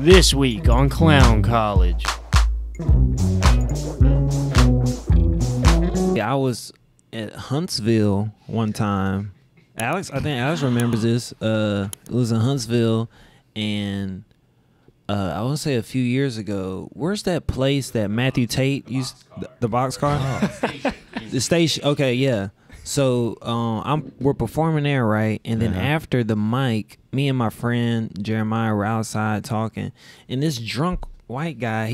This week on Clown College. I was at Huntsville one time. Alex, I think Alex remembers this. It was in Huntsville, and I want to say a few years ago. Where's that place that Matthew Tate used? The boxcar? Oh. The station. Okay, yeah. So we're performing there, right? And then after the mic, me and my friend Jeremiah were outside talking, and this drunk white guy,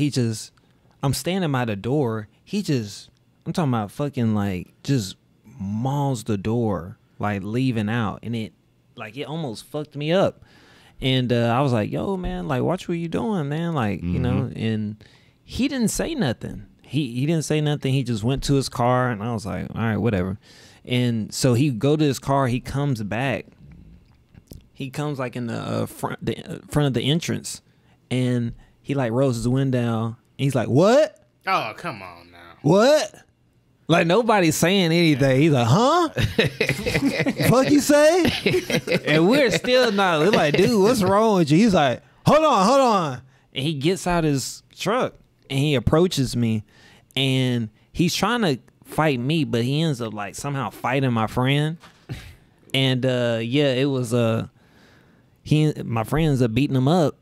I'm standing by the door. I'm talking about fucking just mauls the door, leaving out, and it almost fucked me up. And I was like, yo, man, watch what you doing, man, you know. And he didn't say nothing. He didn't say nothing. He just went to his car, and I was like, all right, whatever. And so he go to his car. He comes back. He comes in the front of the entrance, and he rolls his window down. And he's like, "What? Oh, come on now! What? Nobody's saying anything." He's like, "Huh? Fuck you say?" And we're still not. We're like, "Dude, what's wrong with you?" He's like, "Hold on, hold on." And he gets out his truck and he approaches me, and he's trying to fight me, but he ends up somehow fighting my friend. And yeah, it was my friend ends up beating him up.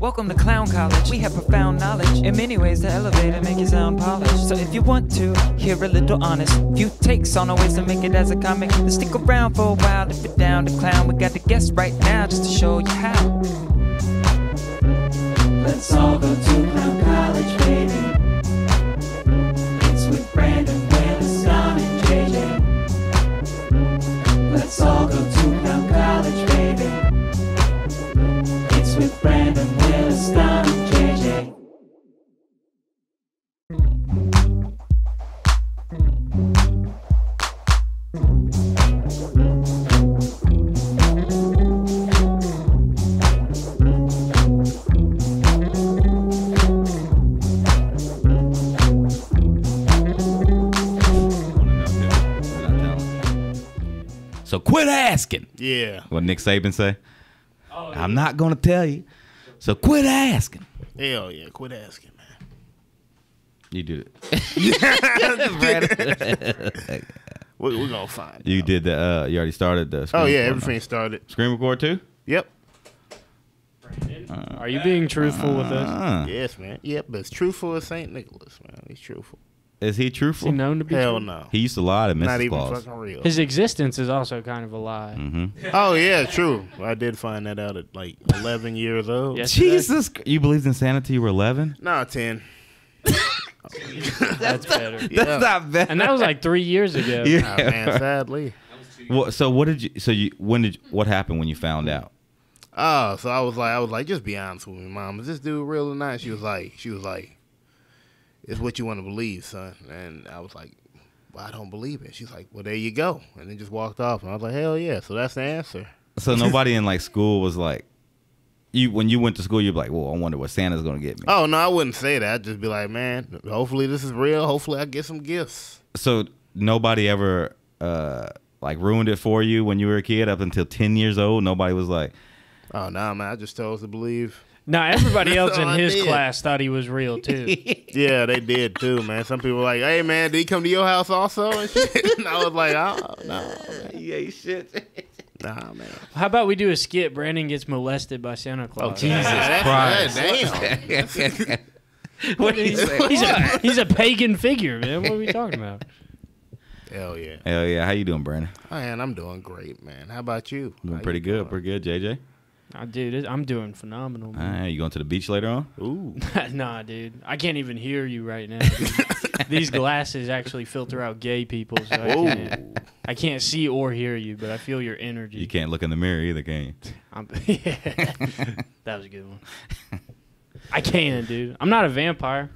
Welcome to Clown College. We have profound knowledge in many ways to elevate and make it sound polished. So if you want to hear a little honest few takes on our ways to make it as a comic, then stick around for a while. If you're down to clown, we got the guests right now just to show you how. Let's all go to Clown College, baby. It's with Brandon, Willis, Don, and JJ. Let's all go to Clown College, baby. With Brandon, Willis, Don, JJ. So quit asking. Yeah. What Nick Saban say? I'm not going to tell you, so quit asking. Hell yeah, quit asking, man. You did it. We're going to find out. You did the, you already started the screen. Oh, yeah, everything started. Screen record, too? Yep. Brandon, are you being truthful with us? Yes, man. Yep, but it's truthful as St. Nicholas, man. He's truthful. Is he truthful? Is he known to be Hell true? No. He used to lie to Mrs. Not even Claus. Fucking real. His existence is also kind of a lie. Mm-hmm. Oh, yeah, true. I did find that out at like 11 years old. Yesterday. Jesus. You believed in Santa till you were 11? No, 10. That's better. That's not better. And that was like 3 years ago. Yeah, nah, man, sadly. Well, so what did you, what happened when you found out? Oh, so I was like, just be honest with me, Mom. Is this dude real or not? She was like, it's what you want to believe, son. And I was like, well, I don't believe it. She's like, well, there you go. And then just walked off. And I was like, hell yeah. So that's the answer. So nobody in like school was like, when you went to school, you'd be like, well, I wonder what Santa's going to get me. Oh, no, I wouldn't say that. I'd just be like, man, hopefully this is real. Hopefully I get some gifts. So nobody ever like ruined it for you when you were a kid up until 10 years old? Nobody was like, oh, no, nah, man, I just chose to believe. No, everybody else in his class thought he was real, too. Yeah, they did, too, man. Some people were like, hey, man, did he come to your house also? And shit. And I was like, oh, no. Man. Yeah, shit. Nah, man. How about we do a skit? Brandon gets molested by Santa Claus. Oh, Jesus Christ. Damn. What did he say? He's a pagan figure, man. What are we talking about? Hell, yeah. Hell, yeah. How you doing, Brandon? Oh, man, I'm doing great, man. How about you? Doing pretty good. Pretty good, JJ. Dude, I'm doing phenomenal, man. You going to the beach later on? Ooh. Nah, dude. I can't even hear you right now. These glasses actually filter out gay people, so I can't see or hear you, but I feel your energy. You can't look in the mirror either, can you? Yeah. That was a good one. I can, dude. I'm not a vampire.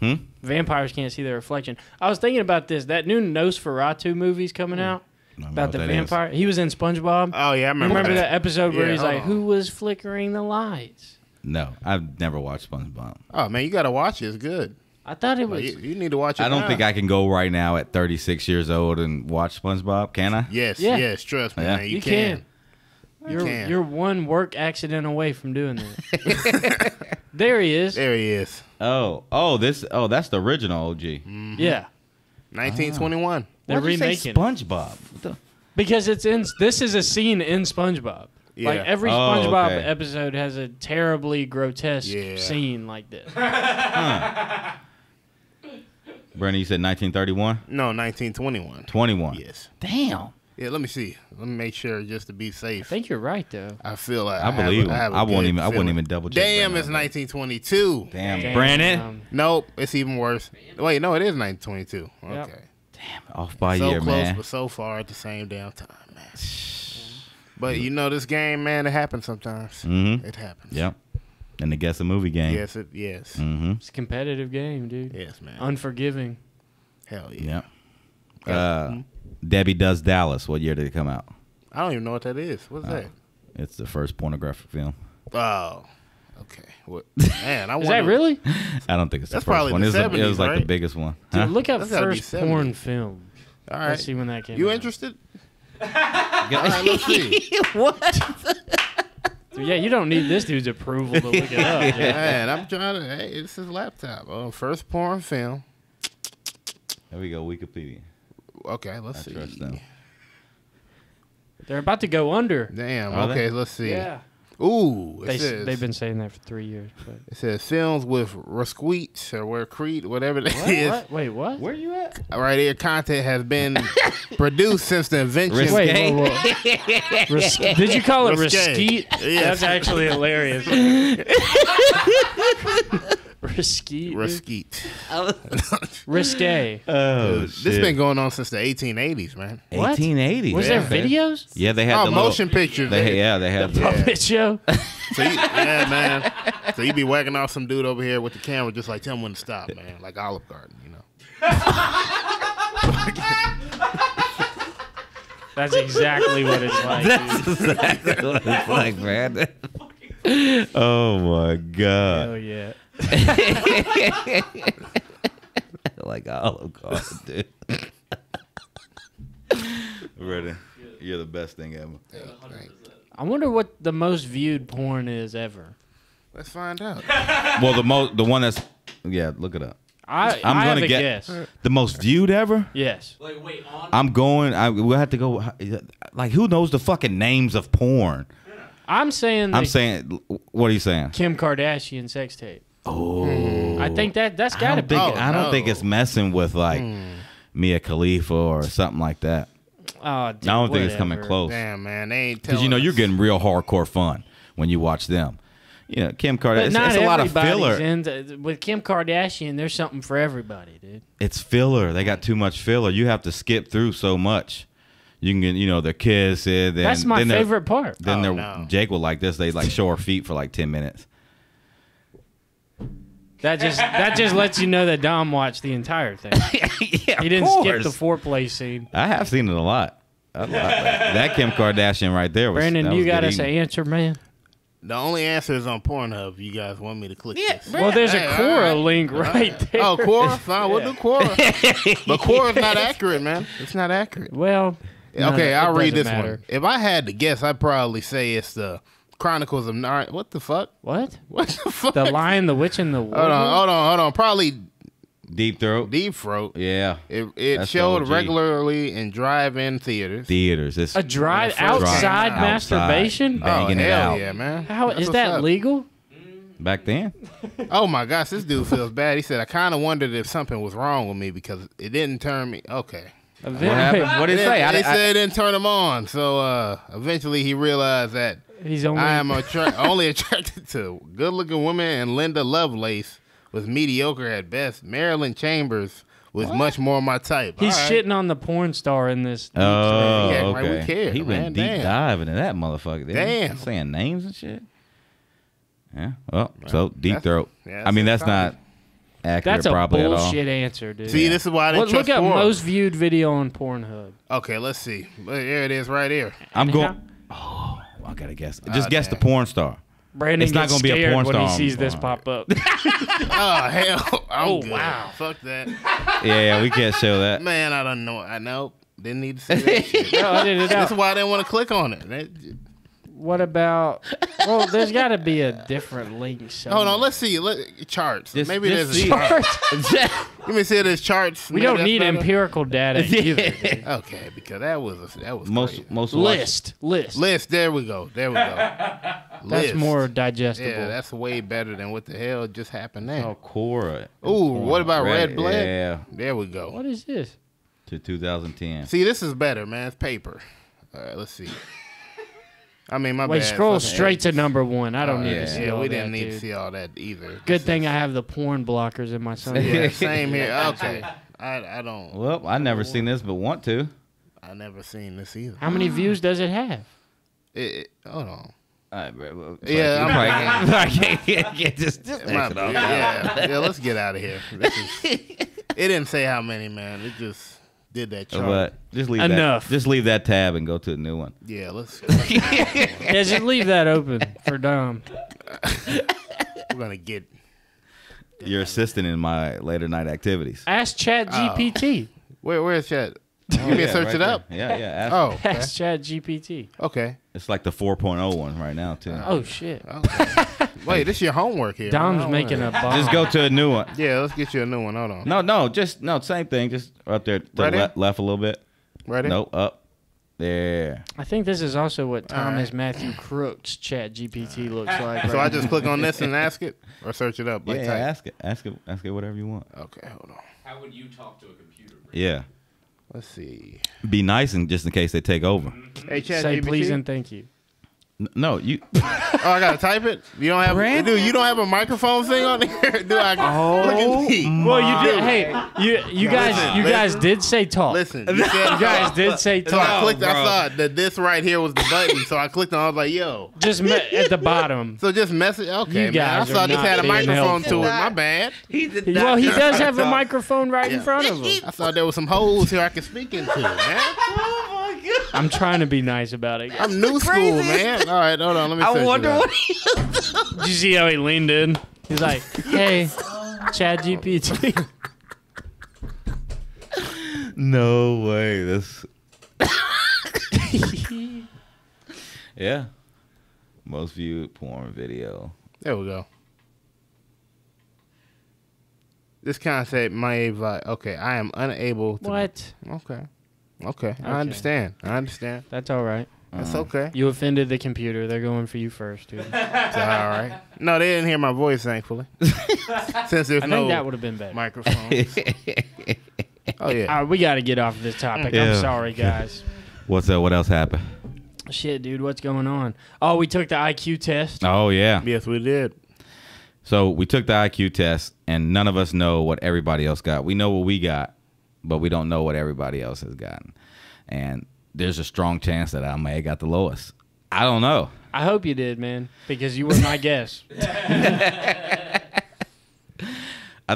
Hmm? Vampires can't see their reflection. I was thinking about this. That new Nosferatu movie's coming out. About the vampire. He was in SpongeBob. Oh, yeah, I remember. You remember that episode where he's like, who was flickering the lights? No, I've never watched SpongeBob. Oh, man, you got to watch it. It's good. I thought it was. Well, you need to watch it. I don't think I can go right now at 36 years old and watch SpongeBob. Can I? Yes. Yeah. Yes. Trust me, man. You can. You're one work accident away from doing that. There he is. There he is. Oh, that's the original OG. Mm-hmm. Yeah. 1921. They're remaking SpongeBob. Because it's in. This is a scene in SpongeBob. Yeah. Like every SpongeBob episode has a terribly grotesque scene like this. Bernie, you said 1931? No, 1921. 21. Yes. Damn. Yeah, let me see. Let me make sure just to be safe. I think you're right, though. I feel like I wouldn't even double check. Damn, it's 1922. Damn, Brandon. Nope, it's even worse. Wait, no, it is 1922. Yep. Okay. Damn, off by a year, man. So close, but so far at the same damn time, man. But you know this game, man, it happens sometimes. Mm-hmm. It happens. Yep. And the guess a movie game. Yes, yes. Mm-hmm. It's a competitive game, dude. Yes, man. Unforgiving. Hell yeah. Yep. Debbie Does Dallas. What year did it come out? I don't even know what that is. What's that? It's the first pornographic film. Oh, okay. What? Man, I wonder. Is that really? I don't think it's the first one. The 70s, it was like the biggest one. Dude, look up first porn film. All right. Let's see when that came out. You interested? All right, let's see. What? Dude, yeah, you don't need this dude's approval to look it up. Man, I'm trying to. Hey, it's his laptop. First porn film. There we go. Wikipedia. Okay, let's see. Trust them. They're about to go under. Damn. Are okay, they? Let's see. Yeah. Ooh, they've been saying that for 3 years. But. It says films with Rasqueets or where Creed, whatever that is. What? Wait, what? Where you at? Right here, content has been produced since the invention. Wait, whoa. Did you call it Rasqueet? Yes. That's actually hilarious. Risky. Risque. Oh, dude, shit. This been going on since the 1880s, man. What? 1880s. Was there videos? Yeah, they had the motion pictures. They had the puppet show. So man. So you be whacking off some dude over here with the camera, just like tell him when to stop, man. Like Olive Garden, you know. That's exactly what it's like. That's exactly what it's like, man. Oh my god. Oh yeah. Like Holocaust, dude. Ready? You're the best thing ever. I wonder what the most viewed porn is ever. Let's find out. Well, the one that's look it up. I'm gonna guess the most viewed ever. Yes. Like, wait, we'll have to go. Like, who knows the fucking names of porn? I'm saying. What are you saying? Kim Kardashian sex tape. Oh, I think that's got to be. I don't think it's messing with like Mia Khalifa or something like that. Oh, dude, I don't think it's coming close. Damn, man, they ain't telling. Because you know you're getting real hardcore fun when you watch them. You know, Kim Kardashian. It's a lot of filler. With Kim Kardashian, there's something for everybody, dude. It's filler. They got too much filler. You have to skip through so much. You can get, you know, their kiss. That's my favorite part. Then Jake will like this. They like show her feet for like 10 minutes. That just lets you know that Dom watched the entire thing. Yeah, he didn't skip the foreplay scene. I have seen it a lot. That Kim Kardashian right there was. Brandon, you got us an answer, man. The only answer is on Pornhub. You guys want me to click this? Well, there's a Quora link right there. Oh, Quora? Fine, we'll do Quora. But Quora's not accurate, man. It's not accurate. Well, okay, I'll read this one. If I had to guess, I'd probably say it's the Chronicles of Narnia. What the fuck? What? What the fuck? The Lion, the Witch, and the Wardrobe? Hold on. Probably Deep Throat. Deep Throat. Yeah. It showed regularly in drive-in theaters. It's a drive outside masturbation? Banging it out. Yeah, man. How is that legal? Back then? Oh my gosh, this dude feels bad. He said, I kind of wondered if something was wrong with me because it didn't turn me. Okay. What happened? What did it say? They said it didn't turn him on. So eventually he realized that I am only attracted to good-looking women, and Linda Lovelace was mediocre at best. Marilyn Chambers was much more my type. He's shitting on the porn star in this. Oh, yeah, okay. Like, we care, he went deep diving in that motherfucker. Damn, saying names and shit. Yeah. Well, so Deep Throat. Yeah, I mean, that's not accurate. That's a bullshit answer, dude. See, this is why I didn't trust porn. Look up most viewed video on Pornhub. Okay, let's see. Here it is, right here. I'm going. Oh. I gotta guess. Just guess the porn star. Brandon it's not gets gonna scared be a porn star when he sees this pop up. Oh, hell. Oh, wow. Fuck that. Yeah, we can't show that. Man, I don't know. I know. Didn't need to see that shit. No, I didn't. That's why I didn't want to click on it. What about... Well, there's got to be a different link somewhere. Hold on. Let's see. Charts. Maybe there's a chart. Let me see there's charts. We don't need empirical data either. Dude. Okay, because that was most list. There we go. That's more digestible. Yeah, that's way better than what the hell just happened there. Oh, Quora. Ooh, what about Red Blood? Yeah. There we go. What is this? To 2010. See, this is better, man. It's paper. All right, let's see. I mean, my bad. Scroll straight to #1. I don't need to see all that. Yeah, we didn't need to see all that either. Good thing I have the porn blockers in my son. Yeah, same here. Okay. I don't. Well, I never seen this, but want to. I never seen this either. How many views does it have? Hold on. All right, bro. Yeah, I'm like, just my, it off. Yeah, let's get out of here. It didn't say how many, man. It just. Did that chart. But just leave enough. Just leave that tab and go to a new one. Yeah, let's go. Yeah, just leave that open for Dom. We're going to get... Your assistant in my later night activities. Ask Chat GPT. Where's Chat? You can search it up? Yeah, yeah. Ask Chat GPT. Okay. It's like the 4.0 one right now, too. Oh, shit. Okay. Wait, this is your homework here. Dom's making a bomb. Just go to a new one. Yeah, let's get you a new one. Hold on. No, same thing. Just up there to the left a little bit. Right in? No, up. There. I think this is also what Thomas Matthew Crooks Chat GPT looks like. So I just click on this and ask it? Or search it up? Like yeah, ask it whatever you want. Okay, hold on. How would you talk to a computer? Bro? Yeah. Let's see. Be nice and just in case they take over. Hey, Chat Say GPT? Please and thank you. No, you. Oh, I gotta type it. You don't have, dude. You don't have a microphone thing on there, dude. Look at me. Well, you did. Hey, you guys did say talk. Listen, you guys did say talk. I clicked. Bro. I saw that this right here was the button, so I clicked on. I was like, yo, just at the bottom. So just message. Okay, man. I saw this had a microphone to it. My bad. Well, he does have a microphone right in front of him. I thought there was some holes here I could speak into, man. I'm trying to be nice about it. I'm new school, man. All right, hold on. Let me I wonder what he was doing. Did you see how he leaned in? He's like, hey, Chat GPT. No way. This. Yeah. Most viewed porn video. There we go. This concept may be like, okay, I am unable to. What? Okay. Okay, I understand. I understand. That's all right. That's okay. You offended the computer. They're going for you first, dude. It's all right. No, they didn't hear my voice, thankfully. Since there's I think that would have been better. Microphones. Oh, yeah. All right, we got to get off of this topic. Yeah. I'm sorry, guys. What's up? What else happened? Shit, dude. What's going on? Oh, we took the IQ test. Oh, yeah. Yes, we did. So we took the IQ test, and none of us know what everybody else got. We know what we got, but we don't know what everybody else has gotten. And there's a strong chance that I may have got the lowest. I don't know. I hope you did, man, because you were my guess. I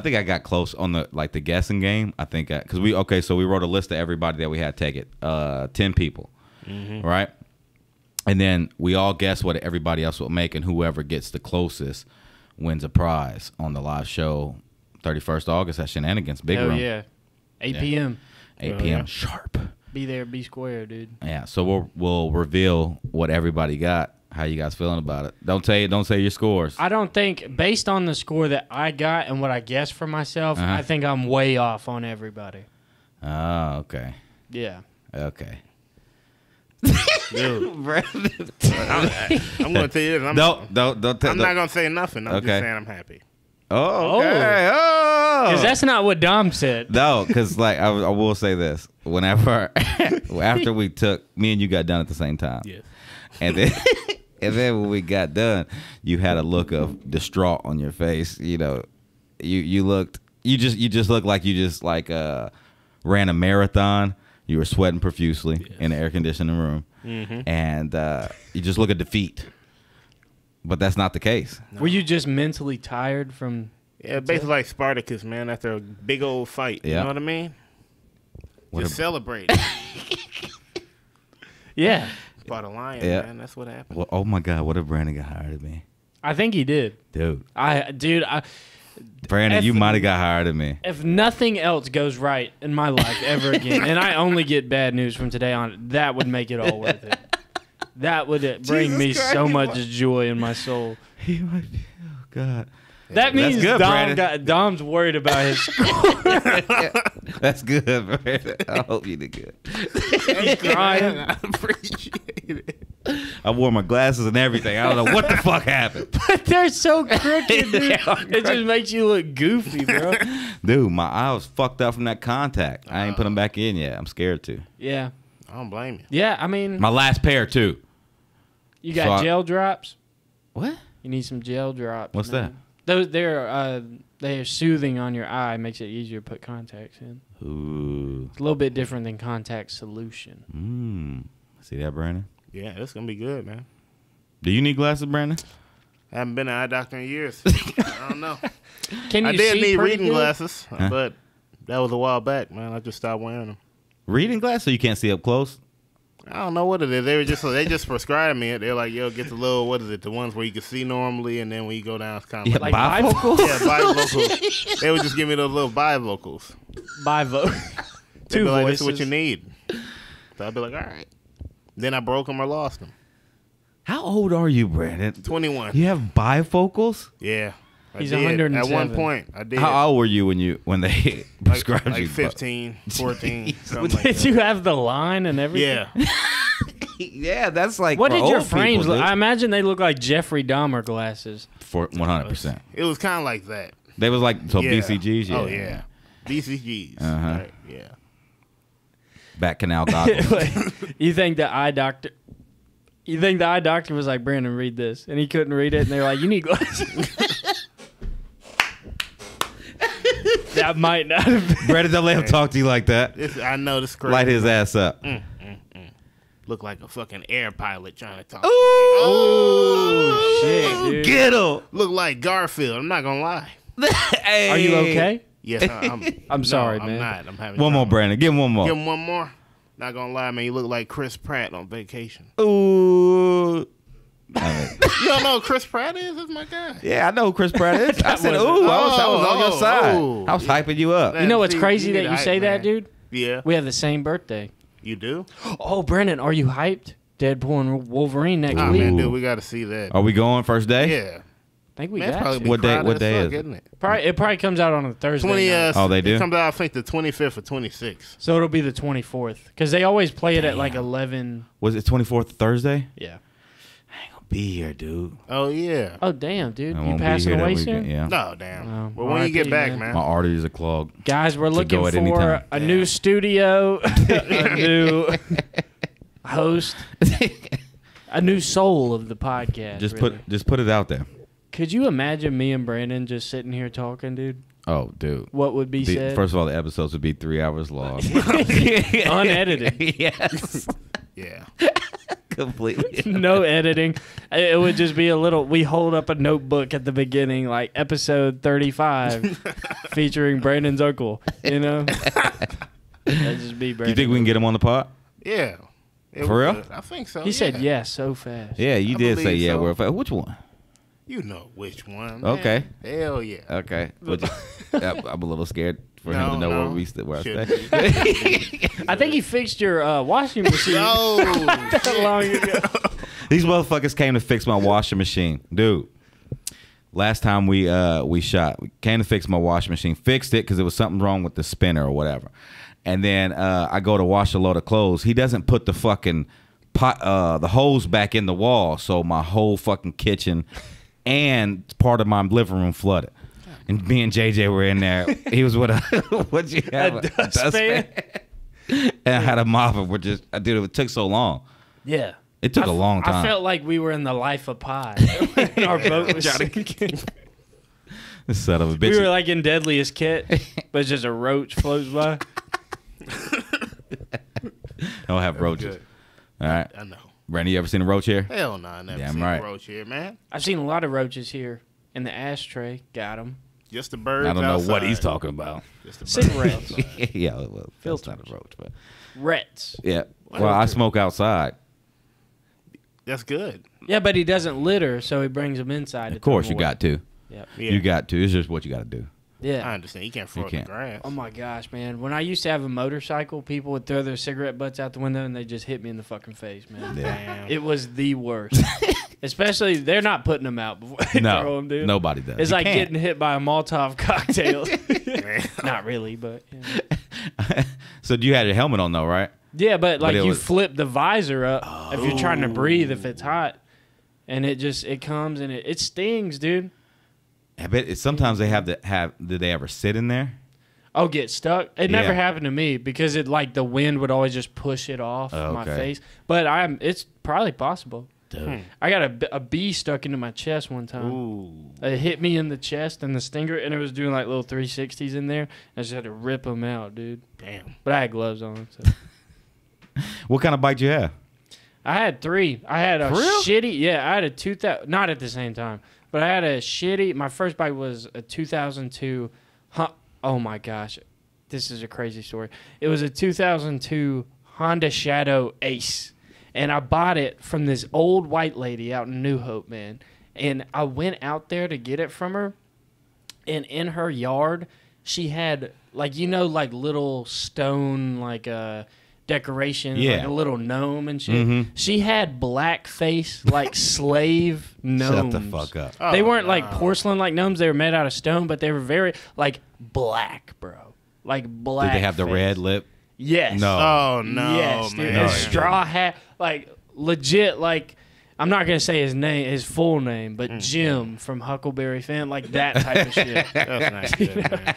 think I got close on the guessing game. I think because we wrote a list of everybody that we had take it, 10 people, right? And then we all guessed what everybody else will make, and whoever gets the closest wins a prize on the live show 31st August at Shenanigans, Big Room. Yeah. 8 p.m. 8 p.m. sharp. Be there, be square, dude. Yeah, so we'll reveal what everybody got. How you guys feeling about it? Don't say your scores. I don't think, based on the score that I got and what I guessed for myself, I think I'm way off on everybody. Oh, okay. Yeah. Okay. Dude, I'm gonna tell you this. I'm not gonna say nothing. I'm just saying I'm happy. Oh, okay. Oh, because that's not what Dom said. No, because like I will say this: whenever after we took, me and you got done at the same time, yes, and then when we got done, you had a look of distraught on your face. You know, you just looked like you just ran a marathon. You were sweating profusely in the air conditioning room, and you just look at defeat. But that's not the case. No. Were you just mentally tired from... Yeah, basically like Spartacus, man, after a big old fight. Yeah. You know what I mean? Just celebrate. Yeah. Fought a lion, man. That's what happened. Well, oh, my God. What if Brandon got hired at me? I think he did. Dude. Brandon, you might have got higher than me. If nothing else goes right in my life ever again, and I only get bad news from today on, that would make it all worth it. That would bring Jesus me Christ, so much joy in my soul. He might be, oh, God. That means good, Dom's worried about his score. That's good, Brandon. I hope you did good. He's crying. I appreciate it. I wore my glasses and everything. I don't know what the fuck happened. But they're so crooked, dude. It just makes you look goofy, bro. Dude, my eye was fucked up from that contact. I ain't put them back in yet. I'm scared to. Yeah. I don't blame you. Yeah, I mean. My last pair, too. You got gel drops? What? You need some gel drops. What's that? Those, they are soothing on your eye. Makes it easier to put contacts in. Ooh. It's a little bit different than contact solution. See that, Brandon? Yeah, that's going to be good, man. Do you need glasses, Brandon? I haven't been an eye doctor in years. I don't know. Can you see? I did need reading glasses, but that was a while back, man. I just stopped wearing them. Reading glasses, so you can't see up close? I don't know what it is. They just prescribed me it. They're like, yo, get the little, what is it, the ones where you can see normally, and then when you go down, it's kind of like bifocals? Yeah, bifocals. They would just give me those little bivocals. Two voices. Like, this is what you need. So I'd be like, all right. Then I broke them or lost them. How old are you, Brandon? 21. You have bifocals? Yeah. He's 107. At one point, I did. How old were you when they prescribed you? Like 15, 14, something like that. Did you have the line and everything? Yeah. Yeah, that's like what did your frames look? I imagine they look like Jeffrey Dahmer glasses. For 100%. It was kind of like that. They was like, so BCGs? Yeah. Oh, yeah. BCGs. Uh-huh. Right, yeah. Back canal goggles. You think the eye doctor was like, Brandon, read this. And he couldn't read it. And they were like, you need glasses. That might not have been. Brandon, don't let him talk to you like that. I know this is crazy. Light his ass up. Look like a fucking air pilot trying to talk. Ooh, oh, shit, dude. Get him. Look like Garfield. I'm not going to lie. Hey. Are you okay? Yes, I'm sorry, man. I'm not. I'm having one more, Brandon. Give him one more. Give him one more. Not going to lie, man. You look like Chris Pratt on vacation. Ooh. You don't know who Chris Pratt is? That's my guy. Yeah, I know who Chris Pratt is. I said, ooh, I was on your side. I was hyping you up. You know what's crazy that you say that, dude? Yeah. We have the same birthday. You do? Oh, Brendan, are you hyped? Deadpool and Wolverine next week. Man, dude, we got to see that. Are we going first day? Yeah. I think we got it. What day is it? It probably comes out on a Thursday. They do? It comes out, I think, the 25th or 26th. So it'll be the 24th. Because they always play it at like 11. Was it 24th Thursday? Yeah. Be here, dude. Oh, yeah. Oh, damn, dude. You passing away soon? Yeah. No, damn. Well, when you get back, man. My arteries are clogged. Guys, we're looking for a new studio, a new host, a new soul of the podcast. Just put it out there. Could you imagine me and Brandon just sitting here talking, dude? Oh, dude. What would be said? First of all, the episodes would be 3 hours long. Unedited. Yes. Yeah. Completely. No editing. It would just be a little, we hold up a notebook at the beginning, like episode 35, featuring Brandon's uncle, you know? That'd just be Brandon. You think we can get him on the pod? Yeah. For real? I think so. He said yes so fast. Yeah, you did say yeah. Real fast. Which one? You know which one. Man. Okay. Hell yeah. Okay. I'm a little scared. For him to know where I stay. I think he fixed your washing machine. Not that long ago. These motherfuckers came to fix my washing machine. Dude, last time we shot, we came to fix my washing machine. Fixed it because there was something wrong with the spinner or whatever. And then I go to wash a load of clothes. He doesn't put the fucking pot, the hose back in the wall. So my whole fucking kitchen and part of my living room flooded. And me and JJ were in there. He was with what'd you have? A dustpan. And I had a mop. Dude, it took so long. Yeah. It took a long time. I felt like we were in the life of Pi. Our boat was sinking. This son of a bitch. We were like in Deadliest Catch, but just a roach floats by. Don't have roaches. All right. I know. Brandon, you ever seen a roach here? Hell no, I never seen a roach here, man. I've seen a lot of roaches here. In the ashtray. Got him. Just the birds outside. I don't know what he's talking about. Just the cigarettes. Yeah, well, filter roach, but rats. Yeah. Well, I smoke outside. That's good. Yeah, but he doesn't litter, so he brings them inside. Of course, you got to. Yep. Yeah. You got to. It's just what you got to do. Yeah, I understand. You can't throw the grass. Oh my gosh, man! When I used to have a motorcycle, people would throw their cigarette butts out the window and they just hit me in the fucking face, man. Damn, it was the worst. Especially they're not putting them out before they throw them, dude. Nobody does. It's like getting hit by a Molotov cocktail. Not really, but. Yeah. So you had your helmet on though, right? Yeah, but like you flip the visor up if you're trying to breathe if it's hot, and it just comes and it stings, dude. I bet sometimes they have to have. Did they ever sit in there? Oh, get stuck. It never happened to me because it like the wind would always just push it off my face. But it's probably possible. Dude. I got a bee stuck into my chest one time. Ooh. It hit me in the chest and the stinger, and it was doing like little 360s in there. I just had to rip them out, dude. Damn. But I had gloves on. So. What kind of bike do you have? I had three. I had a shitty. Yeah, I had a 2000. Not at the same time. But I had a shitty... My first bike was a 2002... Oh, my gosh. This is a crazy story. It was a 2002 Honda Shadow Ace. And I bought it from this old white lady out in New Hope, man. And I went out there to get it from her. And in her yard, she had, like, you know, like, little stone, like, decorations, like a little gnome and shit. Mm-hmm. She had blackface, like slave gnomes. Shut the fuck up. Oh, they weren't like porcelain like gnomes. They were made out of stone, but they were very like black, bro. Like black. Did they have the red lip? Yes. No. Oh no. Yes, dude. No, straw hat, like legit. Like I'm not gonna say his name, his full name, but Jim from Huckleberry Finn, like that type of shit. That's nice. Dude, man.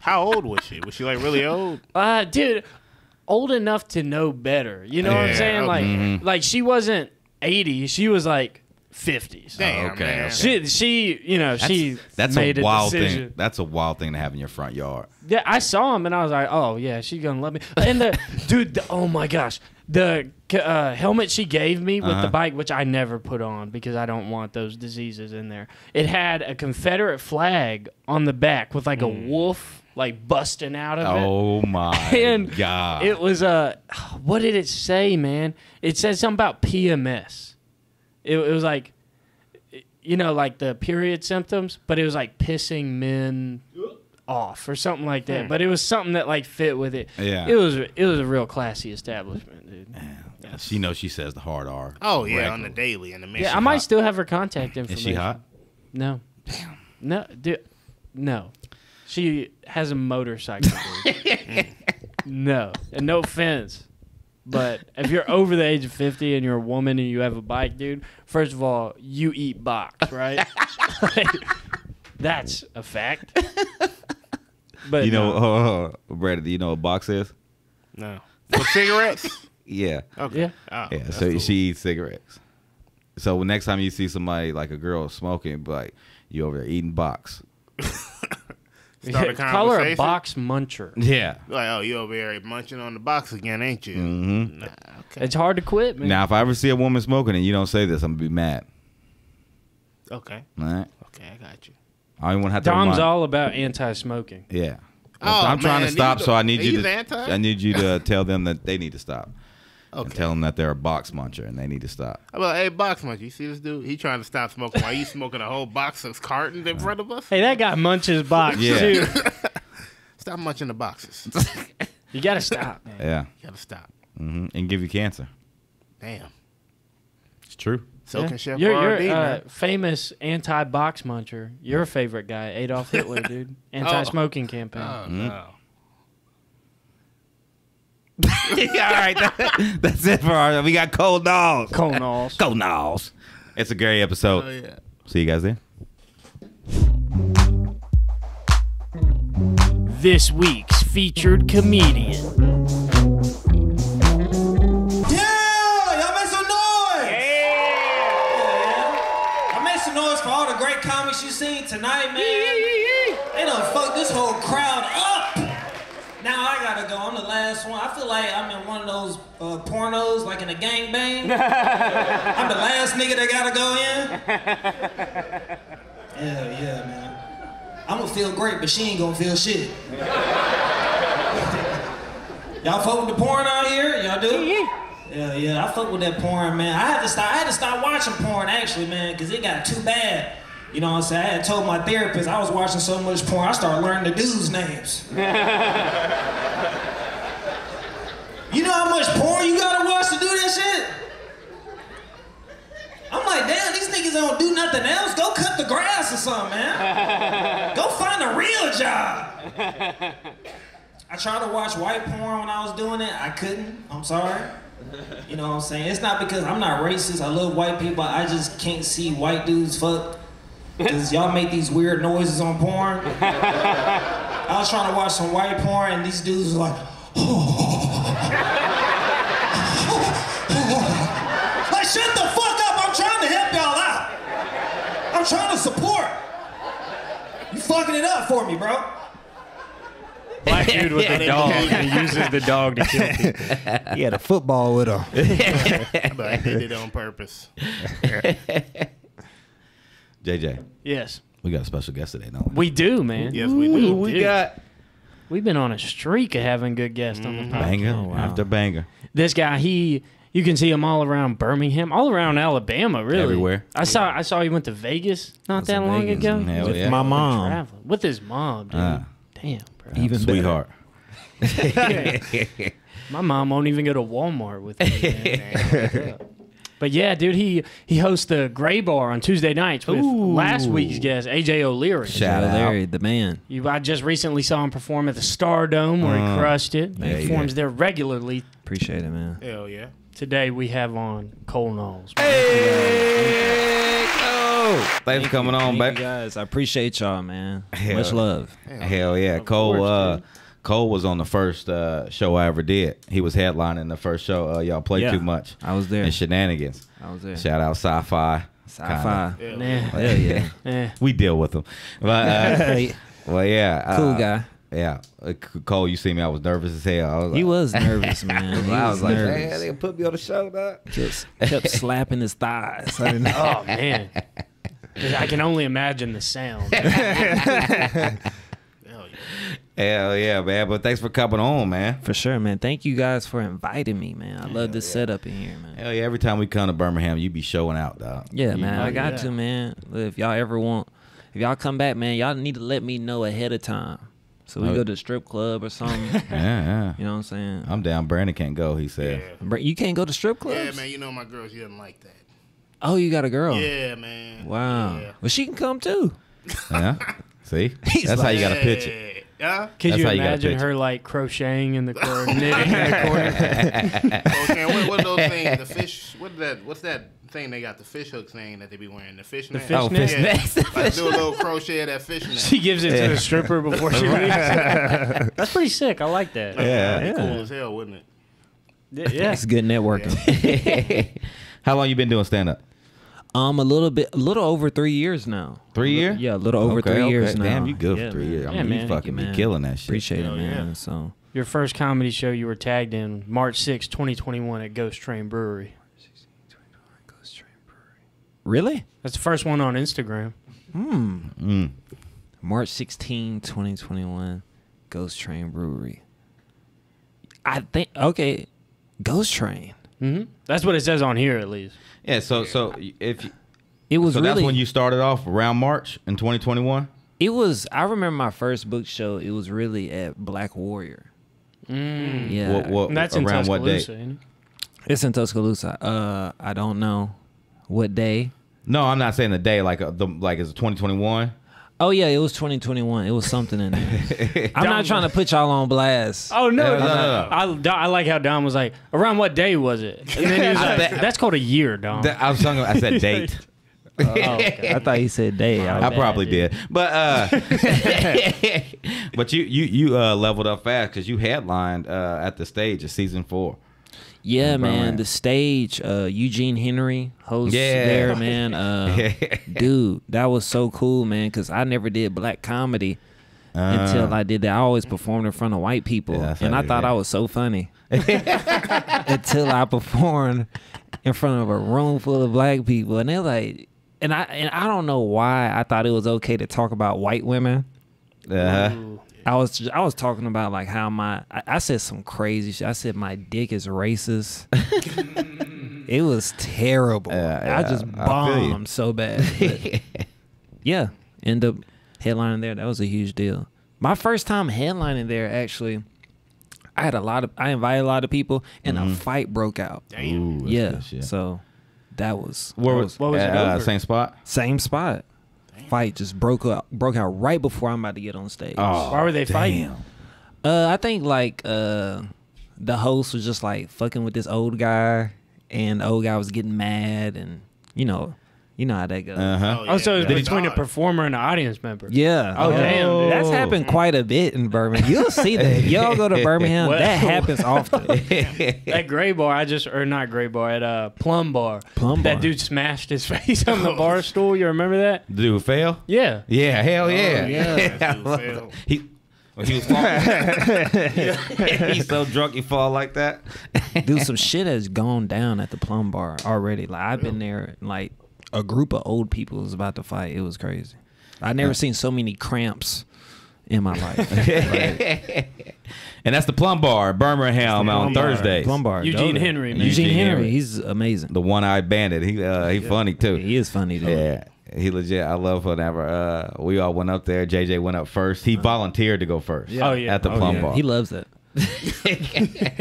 How old was she? Was she like really old? Dude. Old enough to know better. You know what I'm saying? Like, like she wasn't 80. She was like 50s. Damn, okay, man. She you know, she made a wild decision. Thing. That's a wild thing to have in your front yard. Yeah, I saw him, and I was like, oh, yeah, she's going to love me. And the dude, oh, my gosh. The helmet she gave me with the bike, which I never put on because I don't want those diseases in there. It had a Confederate flag on the back with like a wolf. Like busting out of it. Oh my god! It was what did it say, man? It said something about PMS. It was like, you know, like the period symptoms, but it was like pissing men off or something like that. But it was something that like fit with it. Yeah, it was a real classy establishment, dude. Yeah, she knows she says the hard R. Oh yeah, regularly. On the daily and the mission. Yeah, I might still have her contact information. Is she hot? No, damn, no, dude, no. She has a motorcycle. No. And no offense. But if you're over the age of 50 and you're a woman and you have a bike, dude, first of all, you eat box, right? Like, that's a fact. But you know, Brad, do you know what box is? No. For cigarettes? Yeah. Okay. Yeah. Oh, yeah, so cool. She eats cigarettes. So next time you see somebody, like a girl smoking, but like, you over there eating box. Call her a box muncher. Yeah. Like, oh, you over here munching on the box again, ain't you? Mm-hmm. Nah, okay. It's hard to quit, man. Now, if I ever see a woman smoking and you don't say this, I'm going to be mad. Okay. All right? Okay, I got you. I don't have to Dom's all about anti-smoking. Yeah. Well, oh, I'm trying to stop, so I need you to tell them that they need to stop. Okay. And tell them that they're a box muncher and they need to stop. I'm like, hey, box muncher, you see this dude? He trying to stop smoking while you smoking a whole box of cartons in front of us? Hey, that guy munches box, too. Stop munching the boxes. You got to stop, man. Yeah. You got to stop. Mm-hmm. And give you cancer. Damn. It's true. So can Chef R&D, man. Famous anti-box muncher, your favorite guy, Adolf Hitler, dude. Anti-smoking campaign. Oh, no. Yeah, all right, that's it for our. We got cold nods. Cold nods. Cold nods. It's a great episode. Oh, yeah. See you guys then. This week's featured comedian. Yeah, y'all make some noise. Yeah. Y'all make some noise for all the great comics you seen tonight, man. They done fucked this whole crowd up. Now I gotta go. I'm the last one. I feel like I'm in one of those pornos, like in a gangbang. I'm the last nigga that gotta go in. Yeah, man. I'm gonna feel great, but she ain't gonna feel shit. Y'all fuck with the porn out here? Y'all do? Yeah. Yeah, yeah, I fuck with that porn, man. I had to stop watching porn, actually, man, because it got too bad. You know what I'm saying? I had told my therapist I was watching so much porn, I started learning the dudes' names. You know how much porn you gotta watch to do that shit? I'm like, damn, these niggas don't do nothing else. Go cut the grass or something, man. Go find a real job. I tried to watch white porn when I was doing it. I couldn't. I'm sorry. You know what I'm saying? It's not because I'm not racist. I love white people. I just can't see white dudes fuck. Because y'all make these weird noises on porn. I was trying to watch some white porn and these dudes were like, oh. Like, shut the fuck up. I'm trying to help y'all out. I'm trying to support. You fucking it up for me, bro. Black dude with a dog, and he uses the dog to kill people. He had a football with him. But I did it on purpose. JJ. Yes. We got a special guest today, don't we? We do, man. Yes, we do. Ooh, we've been on a streak of having good guests on the podcast. Banger after banger. This guy, you can see him all around Birmingham, all around Alabama, really. Everywhere. I saw he went to Vegas not that long ago. Hell with my mom. Traveling. With his mom, dude. Damn. Even sweetheart. My mom won't even go to Walmart with me. But yeah, dude, he hosts the Gray Bar on Tuesday nights with last week's guest, AJ O'Leary. Shout out, Larry, the man. I just recently saw him perform at the Stardome where he crushed it. Yeah, he performs there regularly. Appreciate it, man. Hell yeah. Today we have on Cole Knowles. Hey! Thanks for coming on, baby. Guys, I appreciate y'all, man. Much love. Hell yeah. Cole was on the first show I ever did. He was headlining the first show. Y'all Play Too Much. I was there. And Shenanigans. I was there. Shout out Sci-Fi. Sci-Fi. Yeah. We deal with them. But, well, yeah. Cool guy. Yeah, Cole, you see me, I was nervous as hell. He was nervous, man. I was like, man, they put me on the show, dog. Just kept slapping his thighs. I didn't know. Oh, man. I can only imagine the sound. Hell yeah, man. But thanks for coming on, man. For sure, man. Thank you guys for inviting me, man. I love this setup in here, man. Hell yeah, every time we come to Birmingham, you be showing out, dog. Yeah, man, I got to, man. If y'all ever want, if y'all come back, man, y'all need to let me know ahead of time. So we go to a strip club or something. Yeah. You know what I'm saying? I'm down. Brandon can't go, he said. Yeah. You can't go to strip clubs? Yeah, man. You know my girl, she doesn't like that. Oh, you got a girl? Yeah, man. Wow. Yeah. Well, she can come too. Yeah. See? That's like, how you got to pitch it. Yeah. Could you imagine her like crocheting in the corner? Okay, what are those things? The fish, what's that thing they got, the fish hook thing that they be wearing, the fishnet. The fishnets. Yeah. Like do a little crochet of that fishnet. She gives it to the stripper before she leaves. That's pretty sick. I like that. Yeah. Cool as hell, wouldn't it? Yeah. That's good networking. Yeah. How long you been doing stand up? A little over 3 years now. 3 years? Yeah, a little over 3 years now. Damn, you good for 3 years. I mean, man, you fucking be killing that shit. Appreciate it, man. Yeah. So your first comedy show you were tagged in March 6, 2021 at Ghost Train Brewery. Really? That's the first one on Instagram. March 16, 2021, Ghost Train Brewery. I think, okay, Ghost Train. That's what it says on here, at least. Yeah, so if... It was so really... So that's when you started off, around March in 2021? It was... I remember my first book show, it was really at Black Warrior. Yeah. And that's around in Tuscaloosa, what day? It's in Tuscaloosa. I don't know. What day? No, I'm not saying the day. Like is it 2021? Oh yeah, it was 2021. It was something in there. I'm not trying to put y'all on blast. Oh no. I like how Dom was like, around what day was it? And then he was like, that's called a year, Dom. I said date. Okay. I thought he said day. I probably did, but but you leveled up fast because you headlined at the stage of season 4. Yeah, man, the stage, Eugene Henry hosts there, man. Dude, that was so cool, man, because I never did black comedy until I did that. I always performed in front of white people, and I thought I was so funny until I performed in front of a room full of black people. And they're like, and I don't know why I thought it was okay to talk about white women. I was talking about like how my I said some crazy shit. I said my dick is racist. It was terrible. Yeah, I just bombed so bad. But, yeah, end up headlining there. That was a huge deal. My first time headlining there, actually. I had a lot of invited a lot of people, and a fight broke out. Damn. Ooh, yeah. So that was what was same spot. Damn. Fight just broke out right before I'm about to get on stage. Oh, why were they fighting? I think like the host was just like fucking with this old guy, and the old guy was getting mad, and you know how that goes. Oh, yeah. So it was between a performer and an audience member. Yeah. Oh, damn. That's happened quite a bit in Birmingham. You'll see that. Y'all go to Birmingham, that happens often. That Gray Bar, not Gray Bar, at Plum Bar. Plum Bar. That dude smashed his face on the bar stool. You remember that? The dude fell? Yeah. Yeah, hell yeah. Oh, yeah. That dude fell. He was falling. He's so drunk he fall like that. Dude, some shit has gone down at the Plum Bar already. Like, I've been there, like, a group of old people was about to fight. It was crazy. I never seen so many cramps in my life. Like, and that's the Plum Bar, Birmingham, on Thursdays. Plum Bar, Eugene Henry, man. Eugene Henry, he's amazing. The one-eyed bandit. He funny too. He is funny though. Yeah, he legit. I love whenever we all went up there. JJ went up first. He volunteered to go first. Yeah. Oh yeah, at the Plum Bar. He loves it.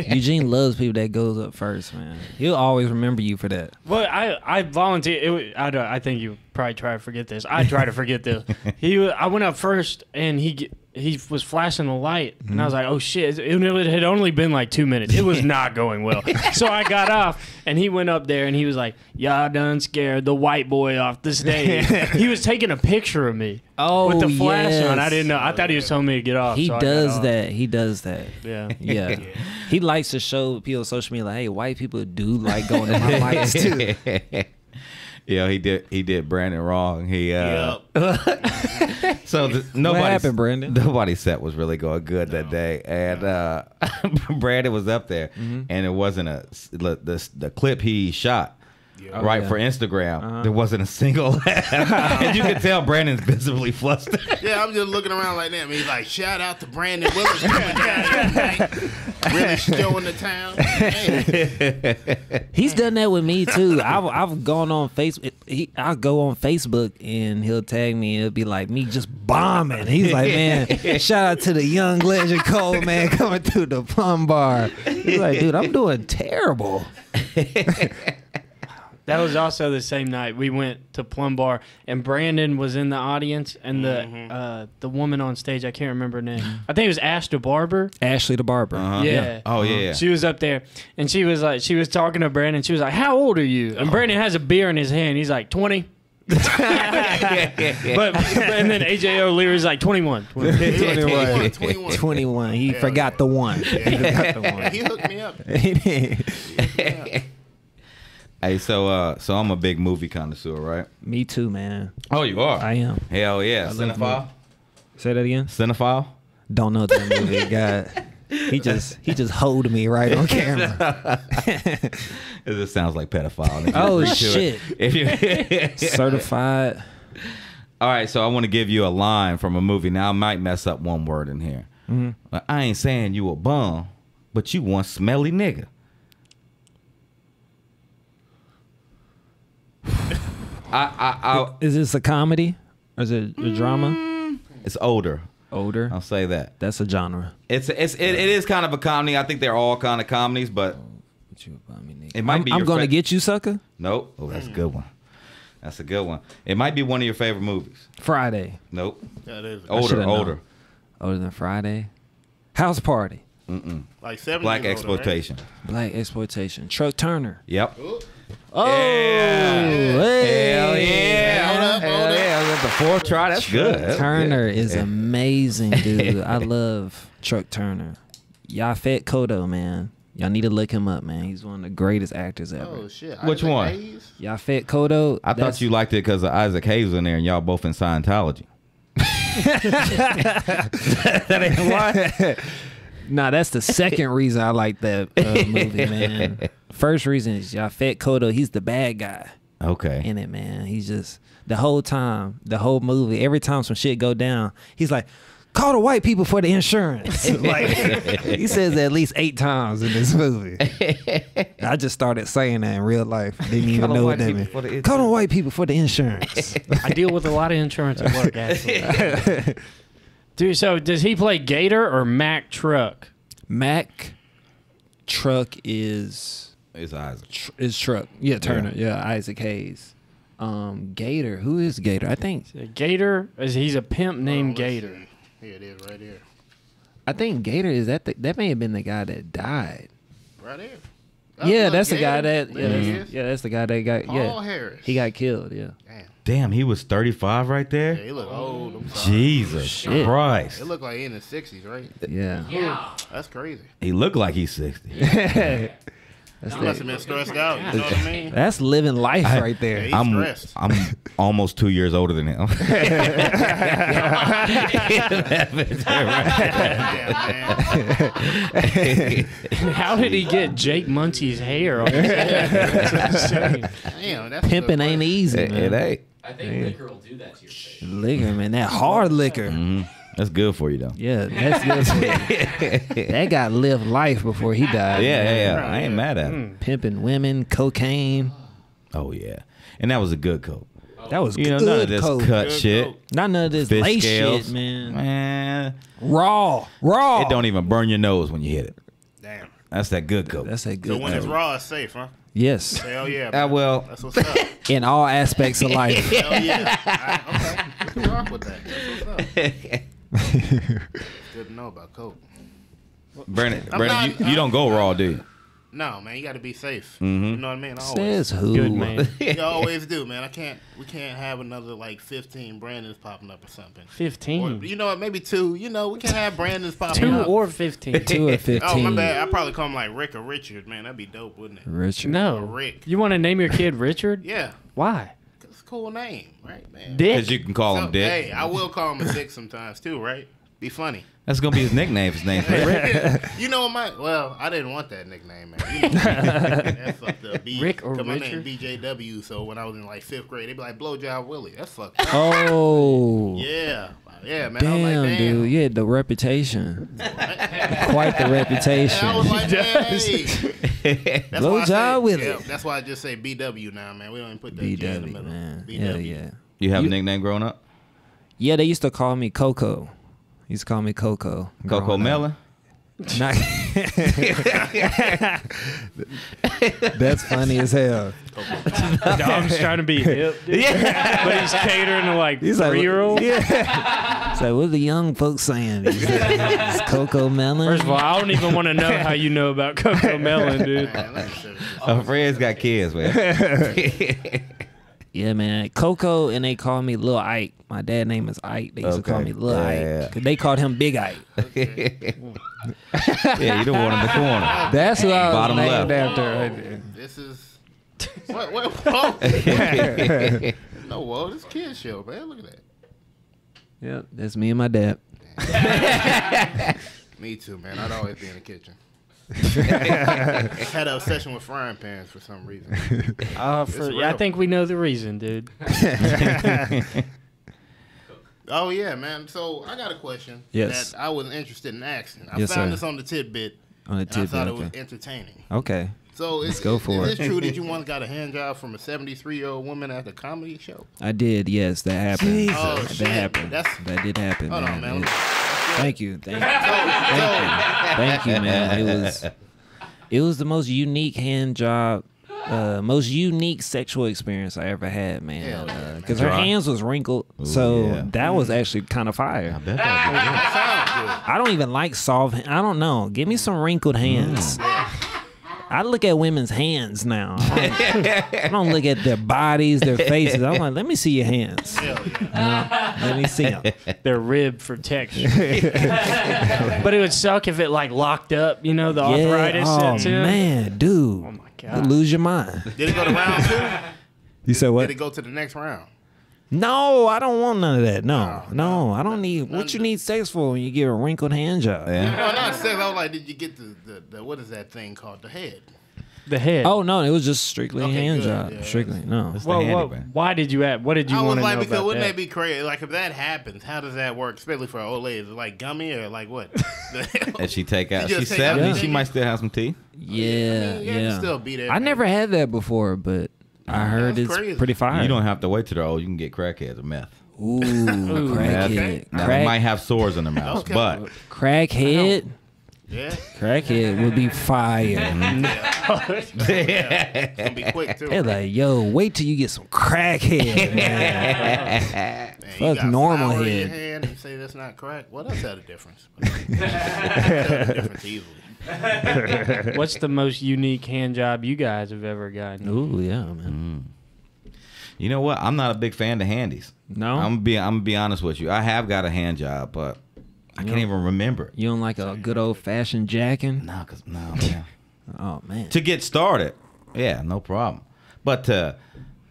Eugene loves people that goes up first, man. He'll always remember you for that. Well, I volunteered. I think you probably try to forget this. I try to forget this. I went up first, and he was flashing the light, and I was like, oh shit! It had only been like 2 minutes. It was not going well. So I got off, and he went up there, and he was like, y'all done scared the white boy off the stage. He was taking a picture of me. Oh, with the flash on. I didn't know. I thought he was telling me to get off. He does that. He does that. Yeah. Yeah. He likes to show people on social media, like, hey, white people do like going to my lights too. Yeah, he did Brandon wrong. He so nobody. What happened, Brandon? Nobody's set was really going good that day, and Brandon was up there, and it wasn't the clip he shot. Oh, right, for Instagram, there wasn't a single laugh. And you could tell Brandon's visibly flustered. Yeah, I'm just looking around like that. I mean, he's like, shout out to Brandon Willis coming down here, really showing the town. Hey. He's done that with me too. I've gone on Facebook. I'll go on Facebook and he'll tag me. It'll be like me just bombing. He's like, man, shout out to the young legend Cole, man, coming through the Plum Bar. He's like, dude, I'm doing terrible. That was also the same night we went to Plum Bar, and Brandon was in the audience, and the woman on stage, I can't remember her name. I think it was Ashley the Barber. Yeah. Oh yeah. She was up there, and she was talking to Brandon. She was like, "How old are you?" And Brandon has a beer in his hand. He's like, 20. And then AJ O'Leary's like 21. He forgot the one. He hooked me up. He did. Yeah. Hey, so I'm a big movie connoisseur, right? Me too, man. Oh, you are? I am. Hell yeah. Cinephile? Say that again? Cinephile? Don't know that movie. God. He just hoed me right on camera. It just sounds like pedophile. Oh, shit. Certified. All right, so I want to give you a line from a movie. Now, I might mess up one word in here. Like, I ain't saying you a bum, but you one smelly nigga. Is this a comedy or is it a drama? It's older. Older. I'll say that. That's a genre. It is kind of a comedy. I think they're all kind of comedies, but it might be. I'm gonna get you, sucker. Nope. Oh, that's a good one. That's a good one. It might be one of your favorite movies. Friday. Nope. That is older. Older than Friday. House Party. Like 70. Black exploitation. Right? Black exploitation. Truck Turner. Yep. Ooh. Oh, yeah. Hey. Hell yeah. Hold up. That's the fourth try. That's good. That's Turner good. Is amazing, dude. I love Truck Turner. Y'all Yafet Kodo, man. Y'all need to look him up, man. He's one of the greatest actors ever. Oh, shit. Which one? Yafet Kodo. I thought you liked it because of Isaac Hayes in there and y'all both in Scientology. That ain't why. Nah, that's the second reason I like that movie, man. First reason is Yafet Kodo. He's the bad guy. Okay. In it, man. He's just the whole time, the whole movie. Every time some shit go down, he's like, call the white people for the insurance. Like, he says that at least 8 times in this movie. I just started saying that in real life. Didn't even know what that meant. Call the white people for the insurance. I deal with a lot of insurance at work, actually. Dude, so does he play Gator or Mack Truck? Mack Truck is... It's Isaac. It's Truck. Yeah, Turner. Yeah, yeah, Isaac Hayes. Gator. Who is Gator? I think... Gator, he's a pimp named Gator. Here it is, right here. I think Gator is that may have been the guy that died. Right here. Yeah, that's the guy that got Paul Harris. He got killed, yeah. Damn, he was 35 right there? Yeah, he looked old. I'm sorry. Jesus Christ. It looked like he in his 60s, right? Yeah. Yeah. That's crazy. He looked like he's 60. Yeah. That's must have been stressed out. You know what I mean? That's living life right there. Yeah, I'm almost 2 years older than him. How did he get Jake Munchie's hair on his head? Damn, that's pimping ain't easy, man. It ain't. I think liquor will do that to your face. Liquor, man. That hard liquor. Mm-hmm. That's good for you, though. Yeah, that's good for you. That guy lived life before he died. Yeah, man. Yeah, I ain't mad at him. Pimping women, cocaine. Oh, yeah. And that was a good coke. That was good. None of this cut shit. Not none of this lay shit, man. Man. Raw. Raw. It don't even burn your nose when you hit it. Damn. That's that good coke. That's that good coke. So when it's raw, it's safe, huh? Yes. Hell yeah. Well, that's what's up. In all aspects of life. Hell yeah. All right, okay. What's wrong with that? That's what's up. Good to know about coke. Brandon, you don't go raw, do you? No, man, you got to be safe. Mm-hmm. You know what I mean? Always. Says who? Good man. You always do, man. We can't have another like 15 Brandons popping up or something. 15? Or, you know what? Maybe 2. You know, we can have Brandons popping up. 2 or 15. 2 or 15. Oh, my bad. I'd probably call him like Rick or Richard, man. That'd be dope, wouldn't it? Richard. No. Or Rick. You want to name your kid Richard? Yeah. Why? Cool name, right, man? Dick. Because you can call him Dick. Hey, I will call him a Dick sometimes too, right? Be funny. That's gonna be his nickname. His name. You know what, my? Well, I didn't want that nickname, man. You know, that's fucked up. Rick or Richard. My name BJW. So when I was in like 5th grade, they'd be like, "Blowjob Willie." That's fucked up. Oh. Yeah. Yeah, man. Damn, I was like, damn, dude, you had the reputation. Quite the reputation. I was like, hey. That's why I just say BW now, man. We don't even put that G in the middle. Man. BW. Hell yeah. You have a nickname growing up? Yeah, they used to call me Coco. He used to call me Coco. Coco Melon? That's funny as hell. Dom's trying to be hip, dude. Yeah. But he's catering to like 3-year-olds. Yeah. It's like, what are the young folks saying? It's Coco Melon. First of all, I don't even want to know how you know about Coco Melon, dude. Our friends got kids, man. Yeah, man. Coco, and they call me Lil Ike. My dad's name is Ike. They used to call me Lil Ike. Cause they called him Big Ike. Yeah, you don't want him in the corner. That's what I was named after. Right there. This is... What? Whoa. No, whoa. This kid's show, man. Look at that. Yep, that's me and my dad. Me too, man. I'd always be in the kitchen. Had an obsession with frying pans for some reason. I think we know the reason, dude. Oh yeah, man. So I got a question that I wasn't interested in asking. I found this on the tidbit. On the tidbit, I thought it was entertaining. Okay. So let's go for it. Is it true that you once got a hand job from a 73-year-old woman at a comedy show? I did. Yes, that happened. Jesus. Oh, shit. That happened. That did happen. Hold on, man. Thank you, man. It was the most unique hand job, most unique sexual experience I ever had, man. Because her hands was wrinkled, that was actually kind of fire. I bet that I don't even like soft. I don't know. Give me some wrinkled hands. I look at women's hands now. I don't look at their bodies, their faces. I'm like, let me see your hands. Hell yeah. Let me see them. They're ribbed for texture. But it would suck if it like locked up, you know, the arthritis sets in. Oh, man, dude. Oh, my God. You lose your mind. Did it go to round 2? You said what? Did it go to the next round? No, I don't want none of that. No, I don't need. What you need sex for when you get a wrinkled hand job? Yeah. No, not sex. I was like, did you get the what is that thing called? The head. the head? Oh no, it was just strictly hand job. Yeah. Strictly no. Why did you add? What did you want to know about that? Because wouldn't that be crazy? Like if that happens, how does that work? Especially for an old lady, is it like gummy or like what? And she take out. She's 70. She might still have some teeth. Yeah, I mean, yeah. Still be there. I never had that before, but I heard it's crazy. Pretty fire. You don't have to wait till they're old. You can get crackheads or meth. Ooh, crackhead. They might have sores in their mouth, but crackhead. Yeah. Crackhead would be fire. It's gonna be quick too. They're like, yo, wait till you get some crackhead, man. Fuck normal head. You say that's not crack. What else had a difference? Easily. What's the most unique hand job you guys have ever gotten? Ooh, yeah, man. You know what? I'm not a big fan of handies. No, I'm gonna be honest with you. I have got a hand job, but I can't even remember. You don't like a good old fashioned jacking? No, man. Oh man. To get started, yeah, no problem. But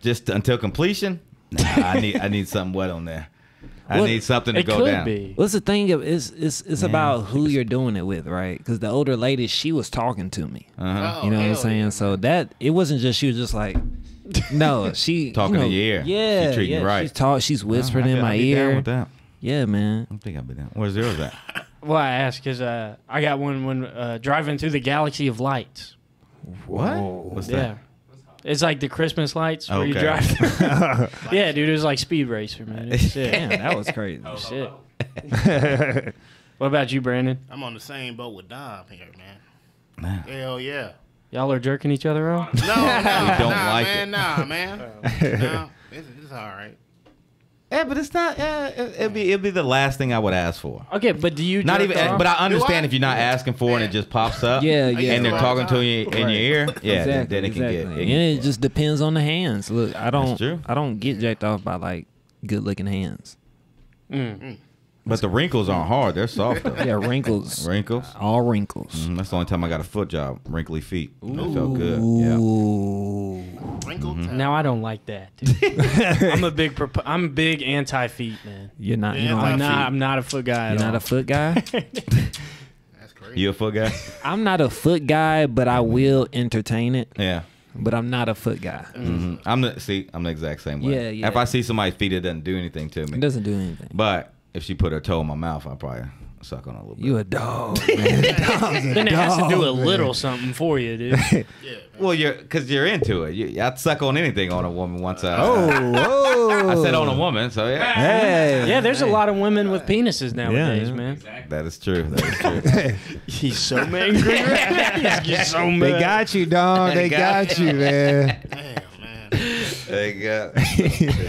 just until completion, nah, I need something wet on there. I need something to go down. What's the thing? It's about who you're doing it with, right? Because the older lady, she was talking to me. Uh-huh. You know what I'm saying? Yeah. So that it wasn't just she was just like. No, she talking in your ear. Yeah, she right. She's whispering in my ear. Down with that. Yeah, man. I think I'll be down. Where's yours at? Well, I asked because I got one when driving through the galaxy of lights. What? What's that? It's like the Christmas lights where you drive through. Yeah, dude, it was like Speed Racer, man. Shit. Damn, that was crazy. Oh, shit. What about you, Brandon? I'm on the same boat with Dom here, man. Hell yeah. Y'all are jerking each other off? No, nah, man. It's all right. Yeah, but it's not. Yeah, it'd be the last thing I would ask for. Okay, but do you not even? Off? But I understand if you're not asking for it and it just pops up. Yeah, yeah. And they're talking to you in your ear. Yeah, exactly, then it can get. Yeah, it just depends on the hands. Look, I don't get jacked off by like good looking hands. Mm-hmm. But the wrinkles aren't hard. They're soft, though. Yeah, wrinkles. Wrinkles. All wrinkles. That's the only time I got a foot job. Wrinkly feet. Ooh. That felt good. Yeah. Wrinkled. Mm-hmm. Now I don't like that, dude. I'm a big anti-feet, man. You're not. Yeah, I'm not a foot guy. You're not a foot guy? That's crazy. You a foot guy? I'm not a foot guy, but I will entertain it. Yeah. But I'm not a foot guy. Mm-hmm. I'm the exact same way. Yeah, yeah. If I see somebody's feet, it doesn't do anything to me. It doesn't do anything. But if she put her toe in my mouth, I'd probably suck on a little bit. You a dog, man. Then it has to do a little something for you, dude. Yeah, well, because you're into it. I'd suck on anything on a woman once. I said on a woman, so yeah. Hey. Yeah, there's a lot of women with penises nowadays, man. Exactly. That is true. That is true. He's so angry. He's so mad. They got you, dog. They got you, man. Damn, man. They got damn.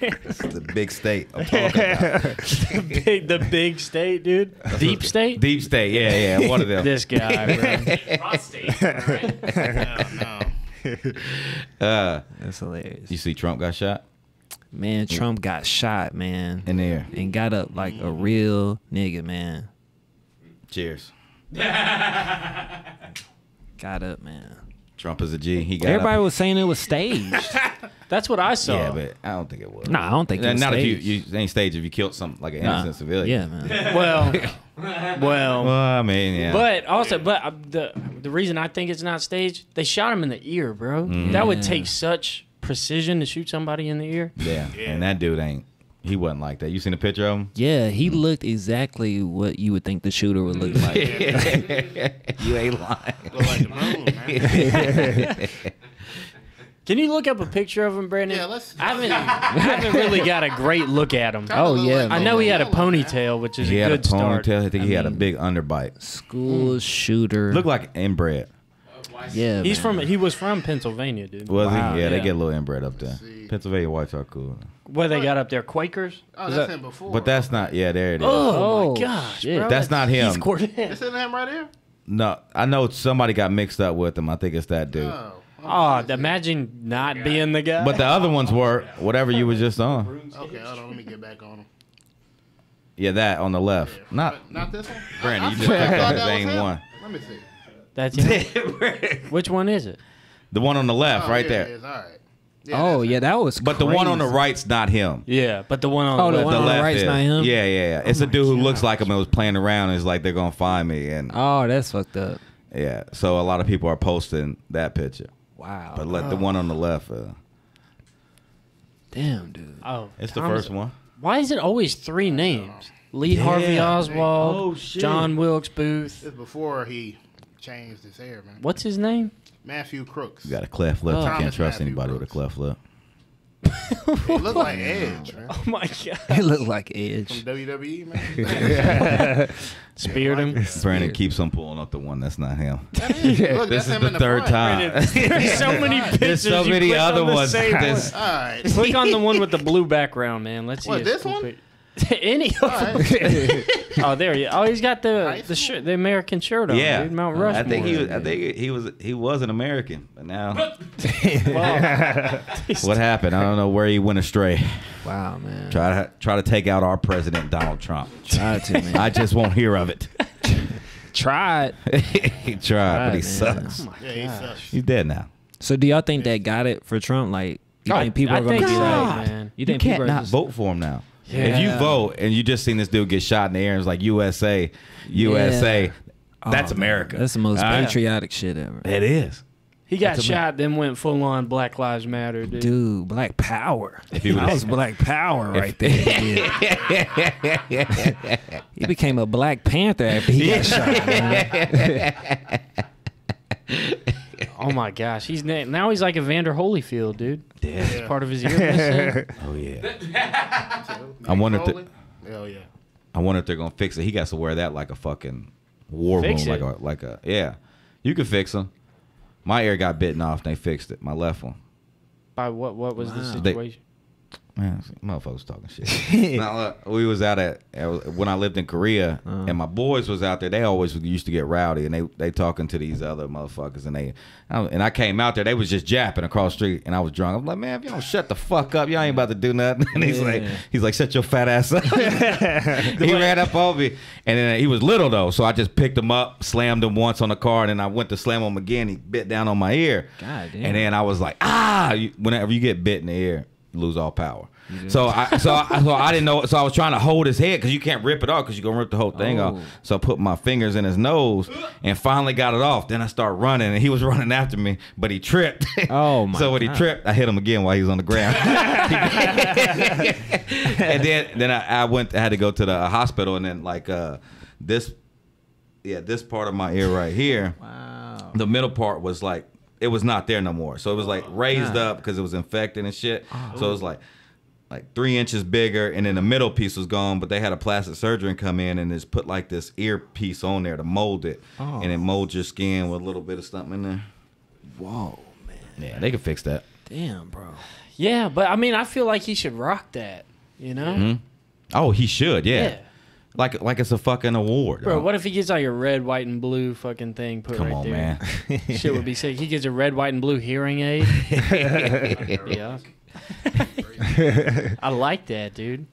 This is the big state I'm talking about. the big state, dude. Deep state? Deep state, yeah. One of them. This guy, bro. Prostate, right? No. That's hilarious. You see Trump got shot? Man, Trump got shot, man. In the air. And got up like a real nigga, man. Cheers. Got up, man. Trump is a G. He got Everybody up. Was saying it was staged. That's what I saw. Yeah, but I don't think it was. No, I don't think it was staged. Not if you ain't staged if you killed something like an innocent civilian. Yeah, man. Well, I mean, yeah. But also, but the reason I think it's not staged, they shot him in the ear, bro. Mm. That would take such precision to shoot somebody in the ear. Yeah, and that dude he wasn't like that. You seen a picture of him? Yeah, he looked exactly what you would think the shooter would look like. You ain't lying. Look like the moon, man. Can you look up a picture of him, Brandon? Yeah, let's. I haven't really got a great look at him. Oh yeah, I know he had a ponytail, which is a good start. He had a ponytail. I think he had a big underbite. School shooter. Looked like inbred. Yeah, he's man. From. He was from Pennsylvania, dude. Was he? Yeah, they get a little inbred up there. Pennsylvania whites are cool. Where they got up there, Quakers? Oh, that's him before. But that's not. Yeah, there it is. Oh my gosh, bro, that's not him. He's Cortez. Isn't him right here? No, I know somebody got mixed up with him. I think it's that dude. Oh, imagine not being the guy. But the other ones were whatever you were just on. Okay, hold on, let me get back on him. Yeah, that on the left. Yeah. Not this one. Brandon, you just picked up the same one. Let me see. That's it. Which one is it? The one on the left, right there. It is. All right. Yeah, oh yeah, that was. But crazy. The one on the right's not him. Yeah, but the one on the left right's not him. Yeah. It's a dude who looks like him and was playing around. And is like they're gonna find me and. Oh, that's fucked up. Yeah, so a lot of people are posting that picture. Wow. But let the one on the left. Damn, dude. Oh, it's the first one. Why is it always three names? Lee Harvey Oswald, John Wilkes Booth. It's before he changed his hair, man. What's his name? Matthew Crooks. You got a cleft lip. You can't trust anybody with a cleft lip. It looked like Edge, man. Oh my god! It looked like Edge from WWE, man. Speared him. Brandon keeps on pulling up the one that's not him. That is. Look, this is the third time. There's so many pictures. There's so many other ones. Click on the one with the blue background, man. Let's see. What, this one? Any of them? Oh, there you. Oh, he's got the shirt, the American shirt on. Yeah, dude, Mount Rushmore. I think he was an American, but now what happened? I don't know where he went astray. Wow, man. Try to take out our president, Donald Trump. Try to, man. I just won't hear of it. Tried. He tried, but he sucks. Oh my God. He sucks. He's dead now. So, do y'all think that got it for Trump? Like, you think people are going to be like, man, you think people can't vote for him now? Yeah. If you vote and you just seen this dude get shot in the air and it's like USA, USA, that's America. Man. That's the most patriotic shit ever. It is. He got shot, then went full on Black Lives Matter, dude. Dude, Black Power. That was Black Power right there. Yeah. He became a Black Panther after he got shot. Man. Oh my gosh, now he's like Evander Holyfield, dude. Yeah, that's part of his ear. Oh yeah. I wonder if they're gonna fix it. He got to wear that like a fucking war room, like a yeah. You can fix him. My ear got bitten off. And they fixed it. My left one. By what? What was the situation? Man, motherfuckers talking shit. Now, look, we was out when I lived in Korea, and my boys was out there. They always used to get rowdy, and they talking to these other motherfuckers, and I came out there. They was just japping across the street, and I was drunk. I'm like, man, if y'all don't shut the fuck up, y'all ain't about to do nothing. And he's like, shut your fat ass up. He ran up over me, and then he was little though, so I just picked him up, slammed him once on the car, and then I went to slam him again. He bit down on my ear. God damn. And then I was like, whenever you get bit in the ear, lose all power. Yeah. So I didn't know. So I was trying to hold his head because you can't rip it off because you're gonna rip the whole thing off. So I put my fingers in his nose and finally got it off. Then I started running and he was running after me, but he tripped. Oh my! So when he tripped, I hit him again while he was on the ground. And then I had to go to the hospital, and then like this part of my ear right here. Wow. The middle part was like. It was not there no more. So it was like raised up because it was infected and shit. So it was like 3 inches bigger, and then the middle piece was gone, but they had a plastic surgeon come in and just put like this earpiece on there to mold it. And it molds your skin with a little bit of something in there. Whoa, man. Yeah, they could fix that. Damn, bro. Yeah, but I mean, I feel like he should rock that, you know? Mm-hmm. Oh, he should, yeah. Like it's a fucking award. Bro, what if he gets like a red, white, and blue fucking thing put right there? Come on, man. Shit would be sick. He gets a red, white, and blue hearing aid. Yeah. I like that, dude.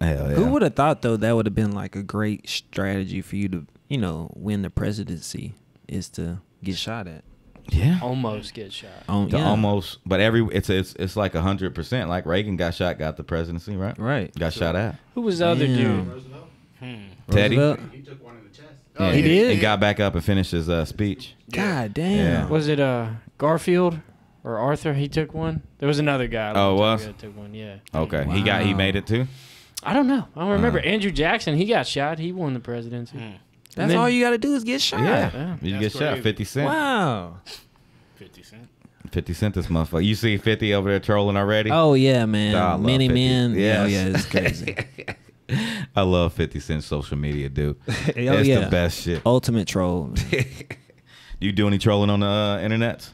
Hell yeah. Who would have thought, though, that would have been like a great strategy for you to, you know, win the presidency is to get shot at. Yeah. Almost get shot. Almost. But it's like 100%. Like Reagan got shot, got the presidency, right? Right. Got shot at. Who was the other dude? Roosevelt. Teddy. Roosevelt? He took one in the chest. Yeah, he did? He got back up and finished his speech. God damn. Yeah. Was it Garfield or Arthur? He took one? There was another guy. Oh, it was? That took one, yeah. Okay. Wow. He made it too? I don't know. I don't remember. Andrew Jackson, he got shot. He won the presidency. That's all you got to do is get shot. Yeah. You get shot. 50 Cent. Wow. 50 Cent. 50 Cent this motherfucker. You see 50 over there trolling already? Oh, yeah, man. Oh, many 50. Men. Yes. Oh, yeah, it's crazy. I love 50 Cent's social media, dude. It's the best shit. Ultimate troll. You do any trolling on the internet?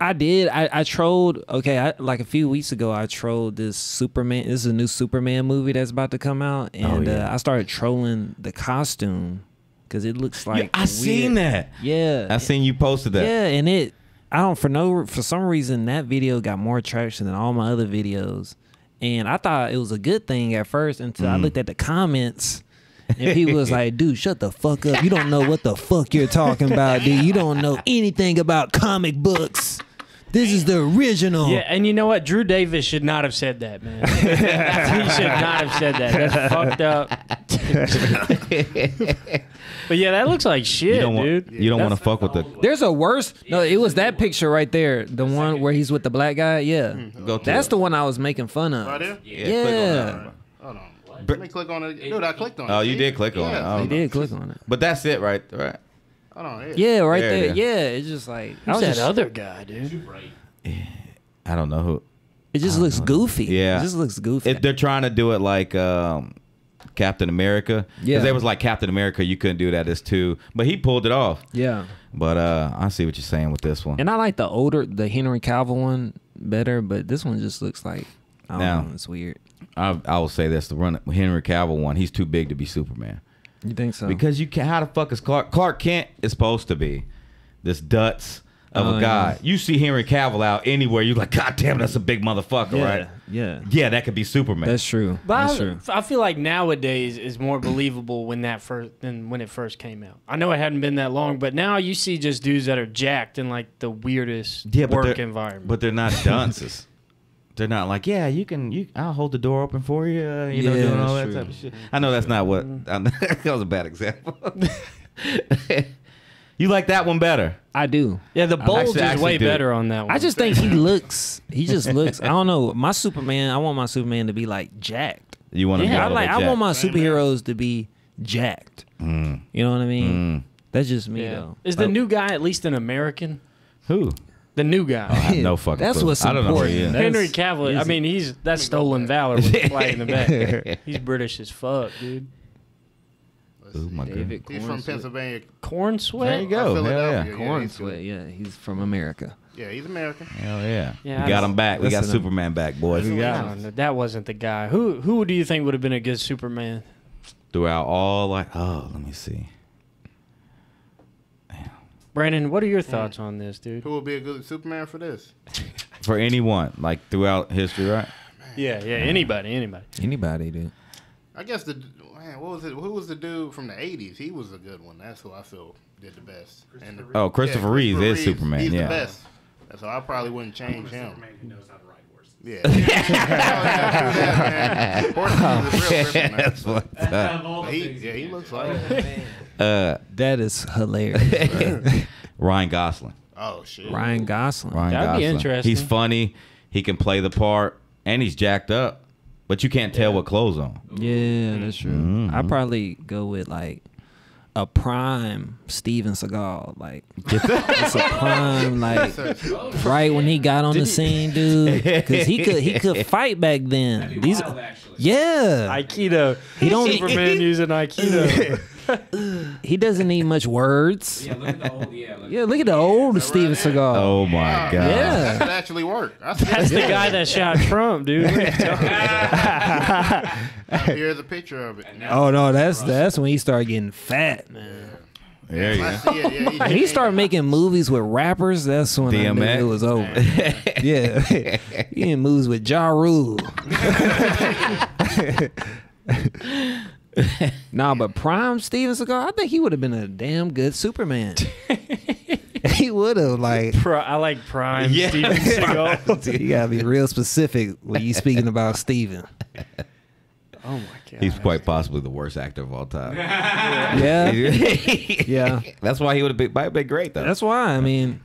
I did. I trolled. Okay, like a few weeks ago, I trolled this Superman. This is a new Superman movie that's about to come out. And I started trolling the costume. Cause it looks like I seen that. Yeah, I seen you posted that. Yeah, and for some reason that video got more traction than all my other videos, and I thought it was a good thing at first until I looked at the comments, and people was like, "Dude, shut the fuck up! You don't know what the fuck you're talking about, dude. You don't know anything about comic books. This is the original. Yeah, and you know what? Drew Davis should not have said that, man. He should not have said that. That's fucked up. But yeah, that looks like shit, dude. You don't want to fuck with the... There's a worse... No, it was that picture right there. The one where he's with the black guy. Yeah. Go that's it. The one I was making fun of. Right there? Yeah. Click on that. Hold on. Let me click on it. Dude, I clicked on it. Oh, you did click on it. You did click on it. But that's it, right? Hold on. Yeah, right there. Yeah, it's just like... Who's that other guy, dude? I don't know who... It just looks goofy. Yeah. It just looks goofy. They're trying to do it like... Captain America, because they was like Captain America, you couldn't do that. It's too, but he pulled it off. Yeah, but I see what you're saying with this one. And I like the older, the Henry Cavill one better, but this one just looks like I don't know, it's weird. I will say this: the Henry Cavill one, he's too big to be Superman. You think so? Because you can't. How the fuck is Clark Kent is supposed to be this Dutz of a guy? Yeah. You see Henry Cavill out anywhere, you're like, God damn, that's a big motherfucker, right? Yeah. Yeah, that could be Superman. That's true. But I feel like nowadays is more believable than when it first came out. I know it hadn't been that long, but now you see just dudes that are jacked in like the weirdest work environment. But they're not dunces. They're not like, yeah, you can. I'll hold the door open for you. You know, doing all that type of shit. I know that's not what. That was a bad example. You like that one better? I do. Yeah, the bulge is way better on that one. I just think he just looks. I don't know. My Superman, I want my Superman to be like jacked. You want to be jacked. I want my superheroes to be jacked. Mm. You know what I mean? Mm. That's just me though. Is the new guy at least an American? Who? The new guy. Oh, I have no fucking clue. What's important. I don't know who he is. Henry Cavill. I mean, that's stolen valor with the flag in the back. He's British as fuck, dude. Oh my God. He's from Pennsylvania. Corn Sweat? There you go. Philadelphia. Yeah. Corn Sweat, yeah. He's from America. Yeah, he's American. Hell yeah. We got him back. We got Superman back, boys. We got him. That wasn't the guy. Who do you think would have been a good Superman? Throughout all, like, let me see. Damn. Brandon, what are your thoughts on this, dude? Who would be a good Superman for this? For anyone, like throughout history, right? Yeah, anybody, dude. I guess what was it? Who was the dude from the 80s? He was a good one. That's who I feel did the best. Christopher Reeve is Superman. He's the best. So I probably wouldn't change him. Superman who knows how to ride horses. Yeah. He looks like that. That is hilarious. Ryan Gosling. Oh shit. That'd be interesting. He's funny. He can play the part, and he's jacked up. But you can't tell what clothes on. Yeah, that's true. Mm-hmm. I'd probably go with like a prime Steven Seagal. Like it's a prime, like right when he got on the scene, dude. Because he could fight back then. These, wild, yeah, Aikido. He don't Superman using Aikido. He doesn't need much words. Yeah, look at the old. Look at the old Steven Seagal. Oh my God. Yeah, that actually worked. That's the guy that shot Trump, dude. Here's a picture of it. Oh no, that's when he started getting fat, man. There you go. Yeah, he started making movies with rappers. That's when DMX. I knew it was over. Yeah, he in movies with Ja Rule. Nah, but prime Steven Seagal, I think he would have been a damn good Superman. He would have, like... I like prime Steven Seagal. You gotta be real specific when you speaking about Steven. Oh, my God. He's quite possibly the worst actor of all time. Yeah. Yeah. That's why he would have been great, though. That's why, I mean...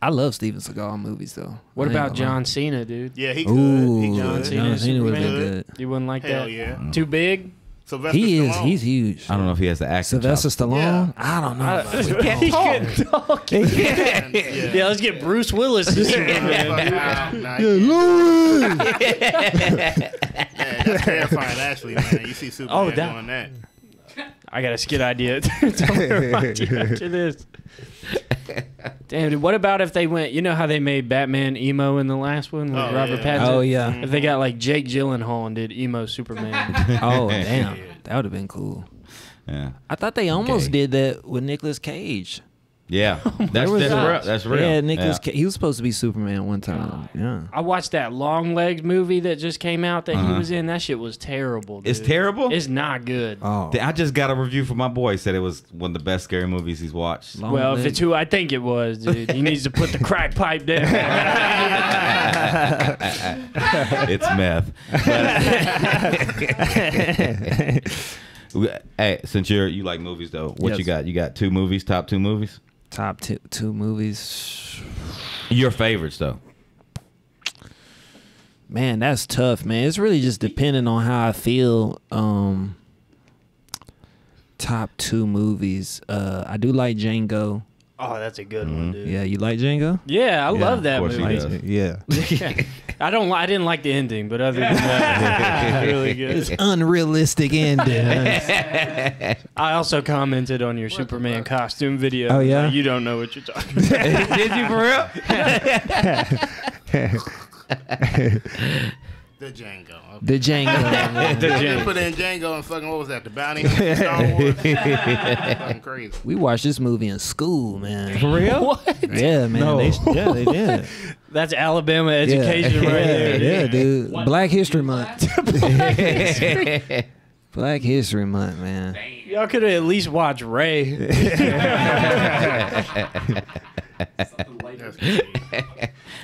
I love Steven Seagal movies, though. What about John Cena, dude? Yeah, he could. John Cena would have been good. You wouldn't like that? Hell yeah. Too big? Sylvester Stallone. He's huge. I don't know if he has the acting job. Stallone? Yeah. I don't know. He can't talk. Yeah, let's get Bruce Willis. That's terrifying, actually, man. You see Superman doing that. I got a skit idea. Don't remind you after this. Damn, dude, what about if they went... You know how they made Batman emo in the last one with Robert Pattinson? Oh, yeah. If they got, like, Jake Gyllenhaal and did emo Superman. Oh, damn. That would have been cool. Yeah. I thought they almost did that with Nicolas Cage. Yeah, that's real. Yeah, he was supposed to be Superman one time. Yeah, I watched that long-legged movie that just came out that he was in. That shit was terrible, dude. It's terrible? It's not good. Oh. I just got a review from my boy. He said it was one of the best scary movies he's watched. Well, if it's who I think it was, dude, he needs to put the crack pipe down. It's meth. Hey, since you like movies though, what you got? You got two movies, top two movies? Top two movies. Your favorites though. Man, that's tough, man. It's really just depending on how I feel. Top two movies. I do like Django. Oh, that's a good one, dude. Yeah, you like Django? Yeah, I love that movie. Yeah. I didn't like the ending, but other than that, really good. It's unrealistic ending. I also commented on your Superman costume video. Oh yeah, you don't know what you're talking about. Did you for real? The Django. The Django. The Django. Put in Django and fucking, what was that? The Bounty? Star Wars. Fucking crazy. We watched this movie in school, man. For real? What? Yeah, man. No. They did. That's Alabama education right there. Yeah, dude. What? Black History Month. Black History. Black History Month, man. Y'all could have at least watched Ray.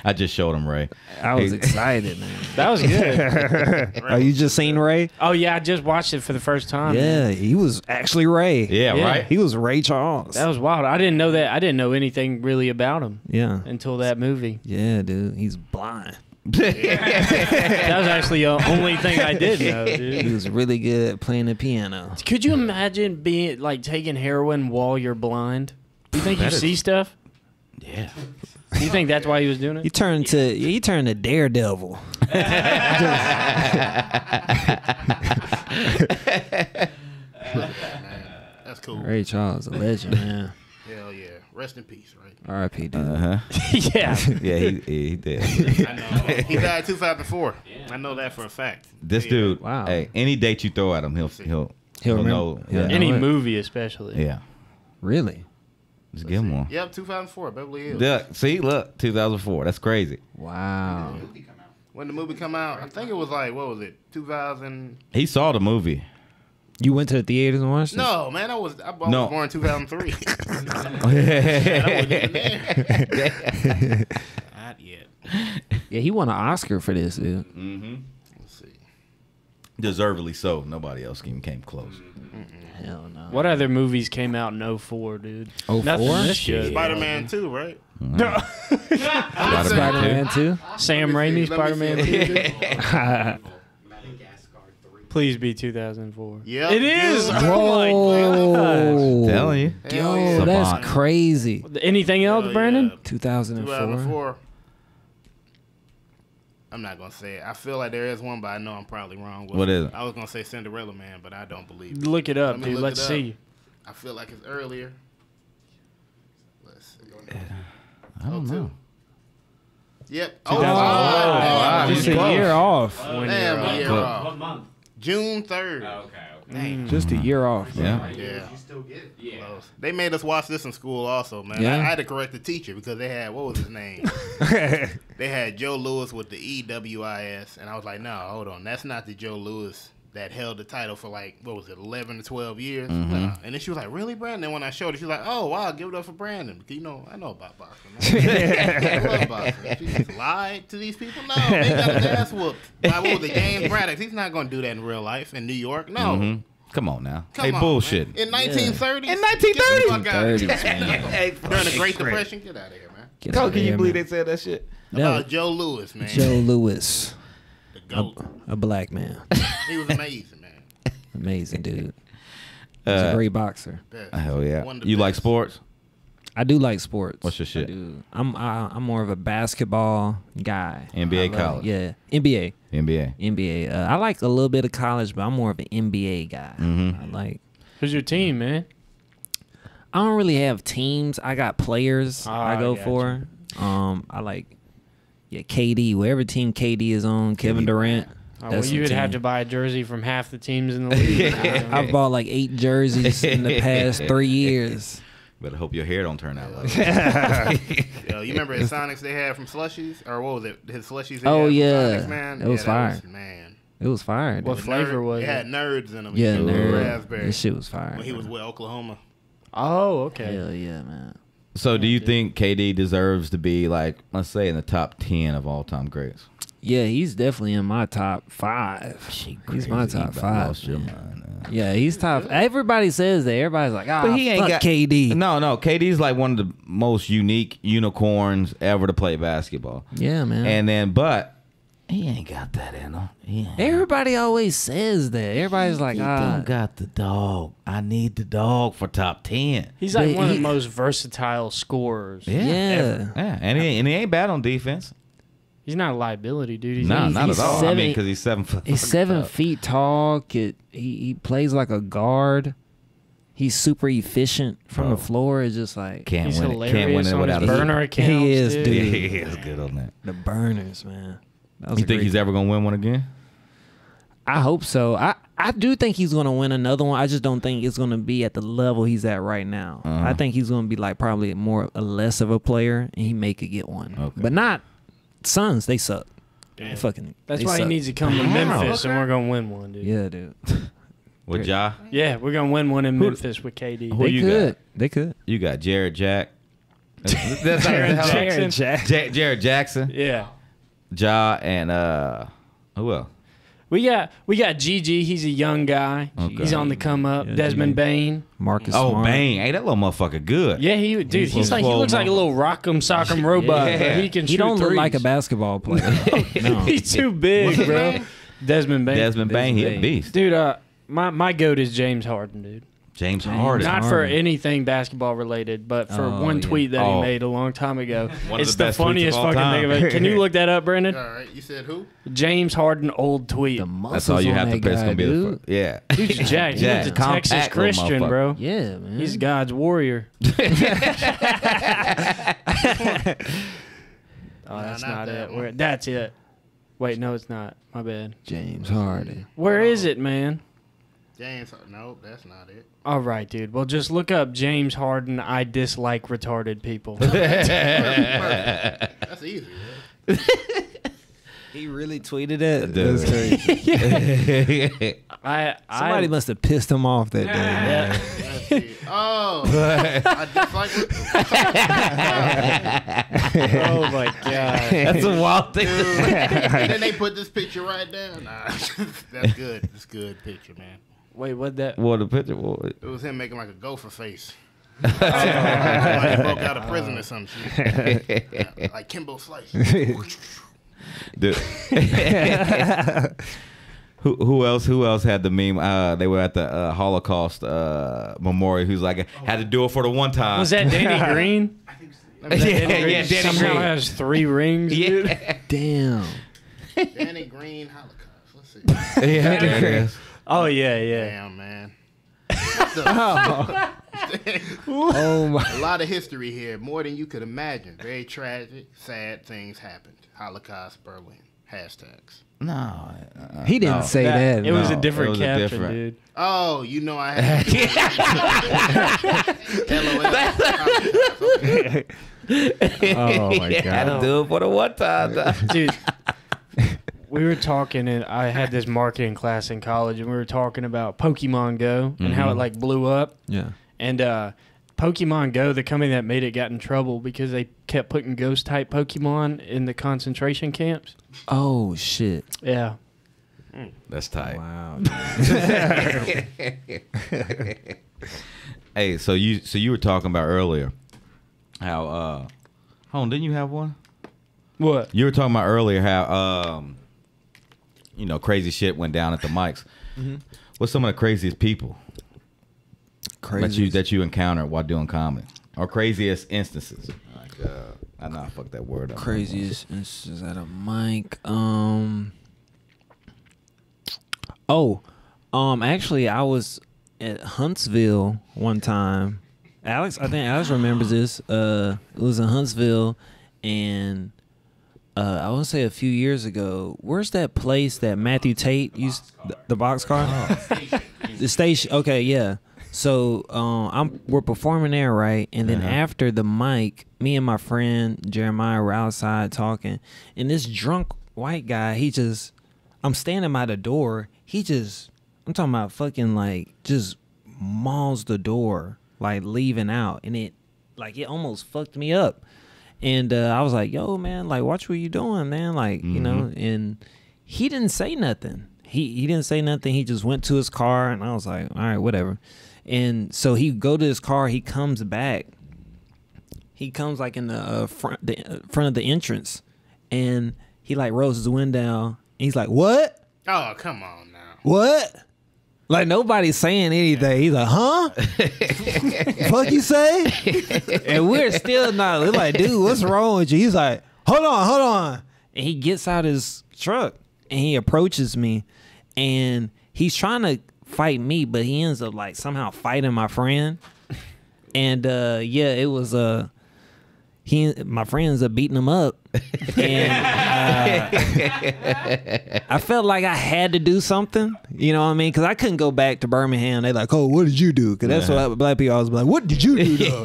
I just showed him Ray. I was excited, man. That was good. Oh, you just seen Ray? Oh yeah, I just watched it for the first time. Yeah, man. He was actually Ray. Yeah, right. He was Ray Charles. That was wild. I didn't know that. I didn't know anything really about him. Yeah. Until that movie. Yeah, dude. He's blind. That was actually the only thing I did know, dude. He was really good playing the piano. Could you imagine being like taking heroin while you're blind? You think you see stuff? Yeah. You think that's why he was doing it? He turned to Daredevil. That's cool. Ray Charles, a legend, man. Hell yeah. Rest in peace, right? R.I.P. dude. Yeah. Yeah, he did. I know. He died 2004. Yeah. I know that for a fact. This dude, wow. Hey, any date you throw at him, he'll know. He'll know any movie especially. Yeah. Really? Just give him one. Yeah, 2004, Beverly Hills. Yeah, see, look, 2004. That's crazy. Wow. When did the movie come out? I think it was like, what was it, 2000? He saw the movie. You went to the theaters and watched it? No, man, I was born in 2003. Not yet. Yeah, he won an Oscar for this, dude. Mm-hmm. Let's see. Deservedly so. Nobody else even came close. Mm-mm. Hell no. What other movies came out in 04, dude? 04? Spider-Man 2, right? Spider-Man 2? Sam Raimi, Spider-Man 2? Please be 2004. Yeah, it is. Whoa, telling you, yo, that's crazy. Anything else, Brandon? 2004. I'm not gonna say it. I feel like there is one, but I know I'm probably wrong. What is it? I was gonna say Cinderella Man, but I don't believe it. Look it up, dude. Let's see. I feel like it's earlier. Let's see. I don't know. Yep. Oh, wow. Just a year off. Damn, a year off. What month? June 3rd. Oh, okay. Dang. Just a year off. Yeah. You still get it. Yeah. They made us watch this in school also, man. Yeah. I had to correct the teacher because they had, what was his name? They had Joe Louis with the EWIS, and I was like, no, hold on, that's not the Joe Louis that held the title for like, what was it, 11 to 12 years? No. And then she was like, really, Brandon? And when I showed her, she was like, oh wow, give it up for Brandon. Because, you know, I know about boxing. I love boxing. She just lied to these people. No, they got his ass whooped by, what was it, James Braddock? He's not gonna do that in real life in New York. No. Come on now. They bullshitting. In 1930s. In 1930s. During the Great Depression. Get out of here, man. How can you believe they said that shit? About Joe Louis, man. Joe Louis. A black man. He was amazing, man. Amazing dude. He's a great boxer. Hell yeah. You like sports? I do like sports. What's your shit? I'm more of a basketball guy. NBA, college. Yeah, NBA. NBA. I like a little bit of college, but I'm more of an NBA guy. I like. Who's your team, man? I don't really have teams. I got players I go for. I like. Yeah, KD. Whatever team KD is on, Kevin Durant. Oh, well, you would have to buy a jersey from half the teams in the league. I've bought like 8 jerseys in the past 3 years. Better hope your hair don't turn out like that. Yo, you remember his Sonics they had from Slushies? Or what was it? His Slushies? Oh, yeah. Sonics, man? It was fire. Was, man. It was fire. What flavor was it? It had nerds in them. Yeah, nerd. Raspberry. This shit was fire. When he was with Oklahoma. Oh, okay. Hell yeah, man. So do you think KD deserves to be, like, let's say in the top 10 of all-time greats? Yeah, he's definitely in my top 5. He's my top 5. Yeah, he's top. Everybody says that. Everybody's like, ah, but he ain't got KD. No, no, KD's like one of the most unique unicorns ever to play basketball. Yeah, man. And then, but he ain't got that in him. Everybody always says that. Everybody's like, ah, don't got the dog. I need the dog for top 10. He's like one of the most versatile scorers. Yeah, yeah. And he ain't bad on defense. He's not a liability, dude. No, not at all. I mean, because he's 7 foot. He's 7 feet tall. He plays like a guard. He's super efficient from the floor. It's just like can't win it without a burner account. He is, dude. Yeah, he is good on that. The burners, man. You think he's ever gonna win one again? I hope so. I do think he's gonna win another one. I just don't think it's gonna be at the level he's at right now. I think he's gonna be like probably less of a player, and he may could get one, but not. Suns, they suck. They fucking. That's why he needs to come to Memphis, and we're gonna win one, dude. Yeah, dude. With Ja? Yeah, we're gonna win one in Memphis with KD. Who you got? They could. You got Jared Jack. That's Jared Jackson. Yeah. Ja and who else? We got Gigi. He's a young guy. Okay. He's on the come up. Yeah, Desmond Bane. Marcus. Oh, Smart. Bane. Hey, that little motherfucker good. Yeah, he dude. He's like he looks like a little rock'em sock'em robot. Yeah. He can. He don't look like a basketball player. No. He's too big, bro. Desmond Bane. Desmond Bane. He's a beast, dude. My goat is James Harden, dude. James Harden. Not for anything basketball related, but for one tweet that he made a long time ago. It's the funniest fucking thing about it. Can you look that up, Brandon? All right. You said who? James Harden old tweet. That's all you have to pay. It's going to be the yeah. Dude's Jack. He's a Texas Christian, bro. Yeah, man. He's God's warrior. Oh, that's not it. That's it. Wait, no, it's not. My bad. James Harden. Where is it, man? James Harden. Nope, that's not it. All right, dude. Well, just look up James Harden. I dislike retarded people. Perfect. That's easy. Yeah. He really tweeted it. That's crazy. Somebody must have pissed him off that day. Man. Oh, I dislike it. Oh my god, that's a wild thing. Dude. To say. And then they put this picture right down. Nah, that's good. That's good picture, man. Wait, what that? What the picture? What? It was him making like a gopher face. Like he broke out of prison or some shit. Like Kimbo Slice. Dude. Who else had the meme? They were at the Holocaust memorial. Who's like had to do it for the one time? Was that Danny Green? I think so. Danny Green somehow has 3 rings. Yeah. Dude. Damn. Danny Green Holocaust. Let's see. Yeah. Danny Green. Oh yeah. Damn, man. What the oh my. A lot of history here, more than you could imagine. Very tragic, sad things happened. Holocaust, Berlin. Hashtags. No, he didn't say that. It was a different caption, dude. Oh, you know I had. Oh my god! Had to do it for the one time, dude. We were talking, and I had this marketing class in college, and we were talking about Pokemon Go and how it like blew up. Yeah. And Pokemon Go, the company that made it, got in trouble because they kept putting ghost type Pokemon in the concentration camps. Oh shit! Yeah. That's tight. Wow. Hey, so you were talking about earlier how hold on, didn't you have one? What? You were talking about earlier how you know, crazy shit went down at the mics. What's some of the craziest people that you encounter while doing comedy? Or craziest instances? Like, I know I fucked that word up. Craziest instances at a mic. Actually, I was at Huntsville one time. Alex, I think Alex remembers this. It was in Huntsville, and I want to say a few years ago. Where's that place that Matthew Tate used? The box car? The station. Okay, yeah. So we're performing there, right? And then after the mic, me and my friend Jeremiah were outside talking, and this drunk white guy, he just, I'm standing by the door, he just, I'm talking about fucking like just mauls the door, like leaving out, and it, like, it almost fucked me up. And I was like, yo, man, like, watch what you doing, man, like, you know. And he didn't say nothing. He didn't say nothing. He just went to his car, and I was like, all right, whatever. And so he go to his car. He comes back. He comes like in the front of the entrance, and he like rolls his window down. And he's like, "What? Oh, come on now. What? Like nobody's saying anything." He's like, "Huh? Fuck you say?" And we're still not. We're like, dude, what's wrong with you? He's like, "Hold on, hold on." And he gets out his truck and he approaches me, and he's trying to fight me, but he ends up like somehow fighting my friend. And yeah, it was my friend ends up beating him up. And I felt like I had to do something, you know what I mean? Because I couldn't go back to Birmingham. They like, oh, what did you do? Because that's what black people always be like, what did you do though?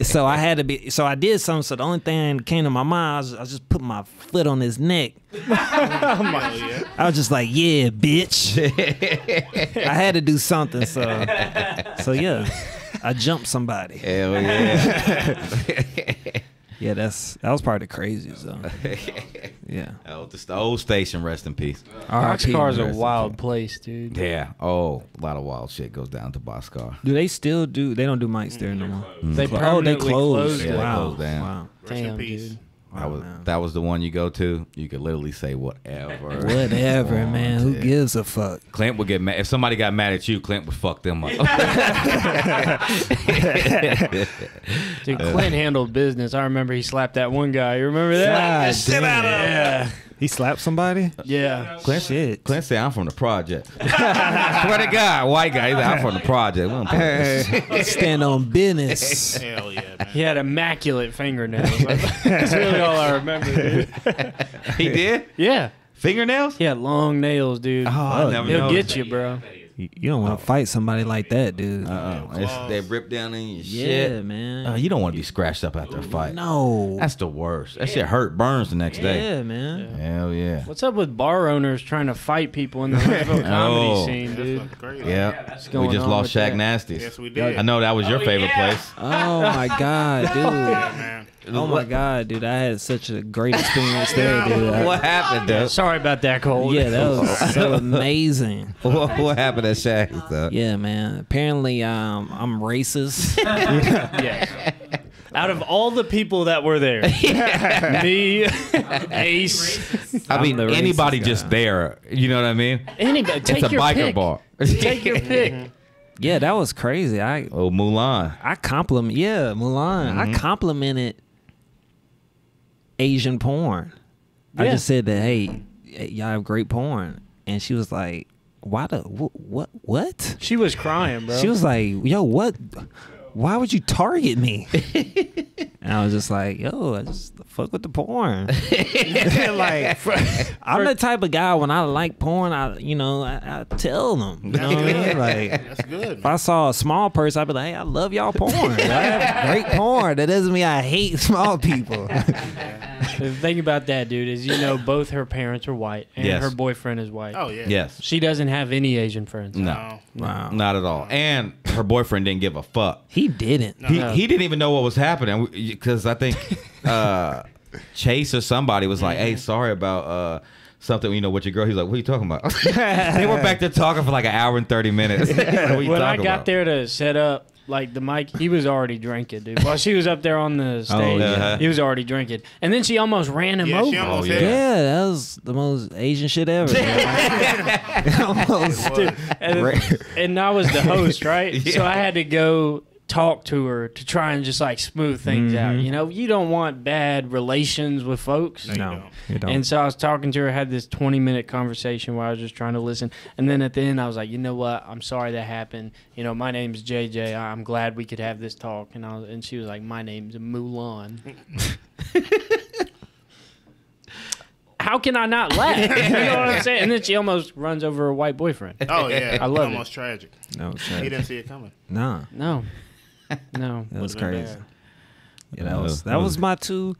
So I had to be, so I did something. So the only thing that came to my mind, I just put my foot on his neck. I was just like, yeah, bitch. I had to do something. So yeah, I jumped somebody. Hell yeah. Yeah, that was probably the craziest though. Yeah. Oh, the old station, rest in peace. Boxcar's a wild place, dude. Yeah. Oh, a lot of wild shit goes down to Boxcar. Do they still do? They don't do mics there anymore. No. They closed. Yeah, wow. They closed down. Wow. Rest in peace. Dude. That was the one you go to. You could literally say whatever. Whatever, man. Who gives a fuck? Clint would get mad. If somebody got mad at you, Clint would fuck them up. Dude, Clint handled business. I remember he slapped that one guy. You remember that? Slap the shit out of him. Yeah. He slapped somebody? Yeah. Clint said, I'm from the project. Swear to God, white guy. He's like, I'm from the project. Stand on business. Hell yeah, man. He had immaculate fingernails. That's really all I remember, dude. He did? Yeah. Fingernails? He had long nails, dude. Oh, I never He'll get you, bro. You don't want to fight somebody like that, dude. They rip down in your shit. Yeah, man. You don't want to be scratched up after a fight. No. That's the worst. That shit burns the next day. Yeah, man. Hell yeah. What's up with bar owners trying to fight people in the comedy scene, dude? That's crazy. Yeah. We just lost Shaq Nasty's. Yes, we did. I know that was your favorite place. Oh, my God, dude. Yeah, man. Oh my God, dude! I had such a great experience there, dude. What happened, dude? Sorry about that, Cole. Yeah, that was so amazing. What happened at Shaq, though? Yeah, man. Apparently, I'm racist. Yeah. Out of all the people that were there, me, Ace. I mean, anybody just there. You know what I mean? Anybody. It's a biker bar. Take your pick. Yeah, that was crazy. Mulan. Mulan. I complimented Asian porn. Yeah. I just said that, hey, y'all have great porn, and she was like, what? She was crying, bro. She was like, yo, what? Why would you target me? And I was just like, yo, I just fuck with the porn. Like, I'm the type of guy, when I like porn, I tell them. You know what I mean? Like, that's good. If I saw a small person, I'd be like, hey, I love y'all porn. I have great porn. That doesn't mean I hate small people. The thing about that, dude, is both her parents are white and her boyfriend is white. Oh, yeah. Yes. She doesn't have any Asian friends. No. Wow. Not at all. And her boyfriend didn't give a fuck. He didn't. He didn't even know what was happening, because I think Chase or somebody was like, hey, sorry about something, with your girl. He's like, what are you talking about? They went back to talking for like an hour and 30 minutes. When I got there to set up, like, the mic, he was already drinking, dude. While she was up there on the stage, he was already drinking. And then she almost ran him over. Yeah, that was the most Asian shit ever. And I was the host, right? Yeah. So I had to go talk to her to try and just, like, smooth things out. You know, you don't want bad relations with folks. No, you don't. And so I was talking to her, had this 20-minute conversation where I was just trying to listen. And then at the end, I was like, you know what? I'm sorry that happened. You know, my name's JJ. I'm glad we could have this talk. And she was like, my name's Mulan. how can I not laugh? You know what I'm saying? And then she almost runs over a white boyfriend. Oh, yeah. I love it. Almost tragic. No, tragic. He didn't see it coming. Nah. No. No. That was crazy. Yeah, that was my two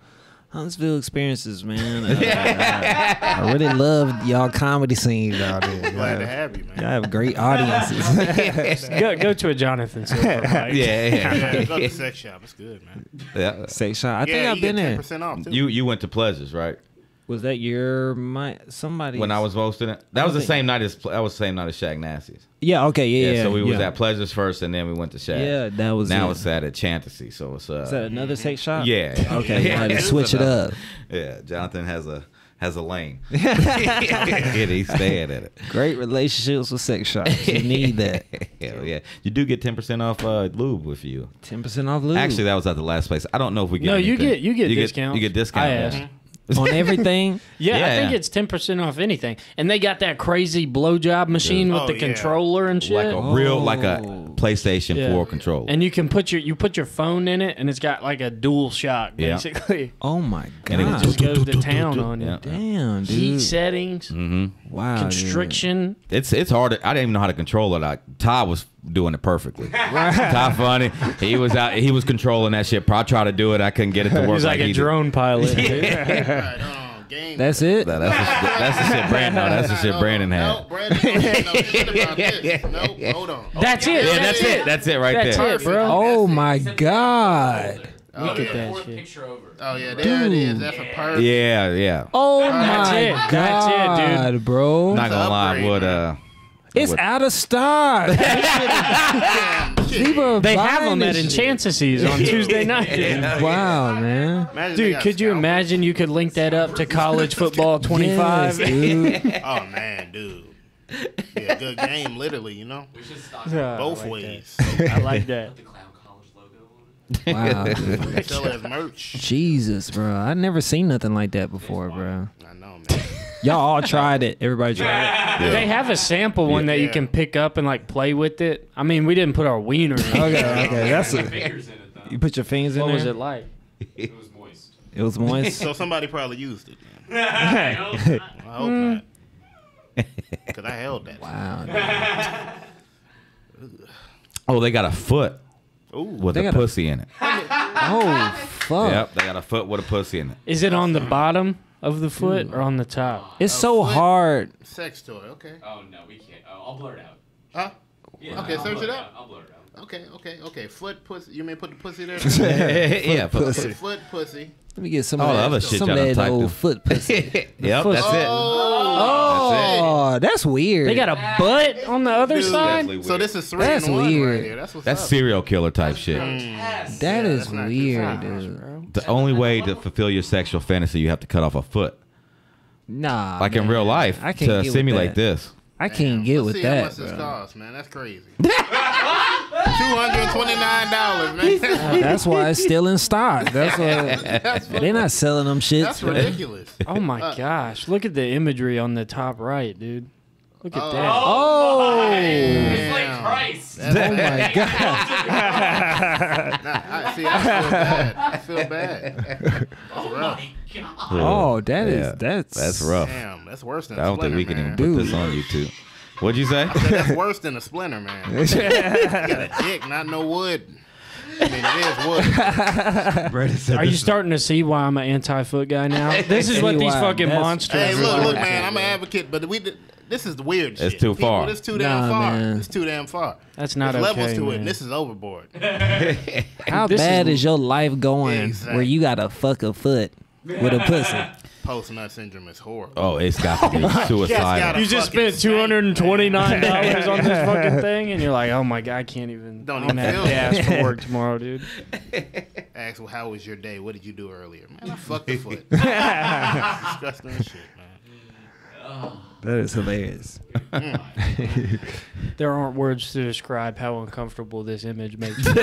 Huntsville experiences, man. I really loved y'all comedy scenes out there. Glad to have you, man. Y'all have great audiences. go to a Jonathan Silver. Right? Yeah. Go to Sex Shop. It's good, man. Yeah, Sex Shop. I think I've been there. 10% off too. You went to Pleasures, right? Was that somebody? When I was hosting it, that was the same night as Shaq Nassy's. Yeah. Okay. Yeah. So we was at Pleasures first, and then we went to Shaq. Yeah, that was. Now it's at Chantasy. So it's is that another sex shop? Yeah. Okay. Yeah. Yeah. Switch it up. Yeah. Jonathan has a lane. And he's staying at it. Great relationships with sex shops. You need that. Hell yeah. You do get 10% off lube with you. 10% off lube. Actually, that was at the last place. I don't know if we get. No, anything. you get discount. You get discount. I asked. On everything? Yeah, I think it's 10% off anything. And they got that crazy blowjob machine with the controller and shit. Like a real, like a PlayStation 4 controller. And you can put your phone in it, and it's got like a dual shock, basically. Oh, my God. And it just goes to town on you. Damn, dude. Heat settings. Mm-hmm. Wow. Constriction. Yeah. It's hard. I didn't even know how to control it. Todd was doing it perfectly. Todd Funny. He was out. He was controlling that shit. I tried to do it. I couldn't get it to work. He was like a drone pilot. That's it. That's the shit Brandon. That's the shit Brandon had. No, Brandon. No, hold on. That's it. Yeah, that's it. That's it right there. That's it, bro. Oh my God. Look at that shit. Oh yeah, there it is. That's a perfect. Yeah, yeah. Oh my God, that's it, dude. Bro. Not gonna lie, it's out of stock. They have them at Enchantasy on Tuesday night. Wow, man. Dude, could you imagine you could link that up to college football 25? Yes, dude. Oh, man, dude. Yeah, good game, literally, you know? We should stock both ways. I like that. Put the Clown College logo on it. Wow. Dude. Sell it as merch. Jesus, bro. I've never seen nothing like that before, bro. I know, man. Y'all all tried it. Everybody tried it. Yeah. They have a sample one that you can pick up and like play with it. I mean, we didn't put our wiener in it. Okay. That's it. You put your fingers in it. What was it like? It was moist. It was moist? So somebody probably used it. I hope not. Because I held that. Wow. Oh, they got a foot with a pussy in it. Oh, fuck. Yep, they got a foot with a pussy in it. Is it on the bottom of the foot or on the top? It's so hard. Sex toy, okay. Oh, no, we can't. Oh, I'll blur it out. Huh? Yeah, okay, search it out. I'll blur it out. Okay. Foot pussy. You may put the pussy there? Yeah, pussy. Foot pussy. Let me get some of that other shit. Some of that old foot pussy. Yep, that's it. Oh, that's weird. They got a butt on the other side? So this is 3-in-1 right here. That's serial killer type shit. That is weird, dude. The only way to fulfill your sexual fantasy, you have to cut off a foot. Nah, like in real life, I can't to simulate this. I can't get with that. Let's see how much this costs, man. That's crazy. $229, man. That's why it's still in stock. That's what they're not selling them shit. That's ridiculous. Oh my gosh! Look at the imagery on the top right, dude. Look at that. Oh! It's like Christ. Oh, my God. I feel bad. That's rough. Oh, that's rough. Damn, that's worse than a splinter, I don't think we can even put this on YouTube. What'd you say? I said that's worse than a splinter, man. You got a dick, not no wood. I mean, it is wood. Are you starting to see why I'm an anti-foot guy now? This is what these fucking monsters are. Hey, look, man, I'm an advocate, but we did... This is the weird shit. It's too far. People, it's too damn far. Man. It's too damn far. That's not okay. There's levels to it, and this is overboard. How bad is your life going where you got to fuck a foot with a pussy? Post-nut syndrome is horrible. Oh, it's got to be suicidal. You just spent $229 on this fucking thing, and you're like, oh, my God, I can't even. Don't even have gas for work tomorrow, dude. Ask, well, how was your day? What did you do earlier? Man, I fucked a foot. Disgusting shit, man. Oh. That is hilarious. There aren't words to describe how uncomfortable this image makes me. You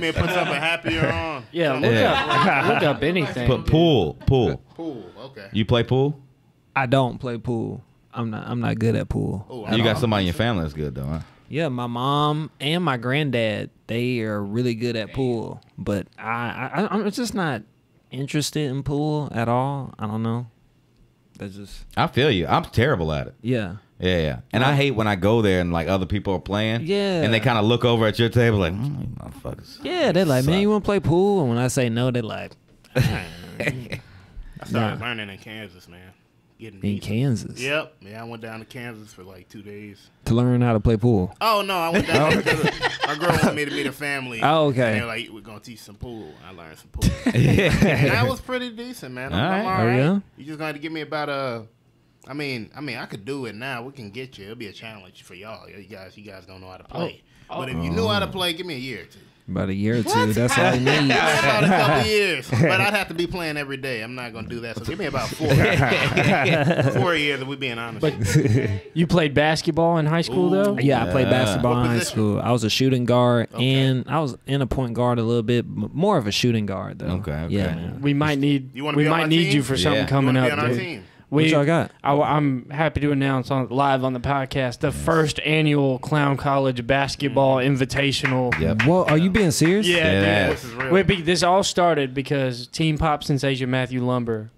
may put something happier on. Yeah, look up anything. Put pool. Okay. You play pool? I don't play pool. I'm not good at pool. Ooh, you got somebody in your family that's good though, huh? Yeah, my mom and my granddad, they are really good at pool, but I'm just not interested in pool at all. I don't know. That's just. I feel you. I'm terrible at it. Yeah. Yeah, yeah. And I hate when I go there and like other people are playing. Yeah. And they kind of look over at your table like, motherfuckers. Yeah, they're like, man, you want to play pool? And when I say no, they're like. I started learning in Kansas, man. In Kansas. Yep. Yeah, I went down to Kansas for like 2 days. To learn how to play pool? Oh, no. I went down there. My girl wanted me to meet her family. Oh, okay. And they were like, we're going to teach some pool. I learned some pool. Yeah. And that was pretty decent, man. I'm all right. Yeah? You're just going to have to give me about a... I mean, I could do it now. We can get you. It'll be a challenge for y'all. You guys don't know how to play. Oh. But if you knew how to play, give me a year or two. About a year or two. That's all I need. About a couple years. But I'd have to be playing every day. I'm not going to do that. So give me about 4 years. 4 years, if we're being honest. But you played basketball in high school, though? Yeah, I played basketball in high school. I was a shooting guard, and I was in a point guard a little bit. More of a shooting guard, though. Okay, okay. Yeah, we might need you for something coming up, dude. What y'all got? I'm happy to announce live on the podcast the first annual Clown College Basketball Invitational. Yep. Well, are you being serious? Yeah, dude. This is real. This all started because Teen Pop sensation Matthew Lumber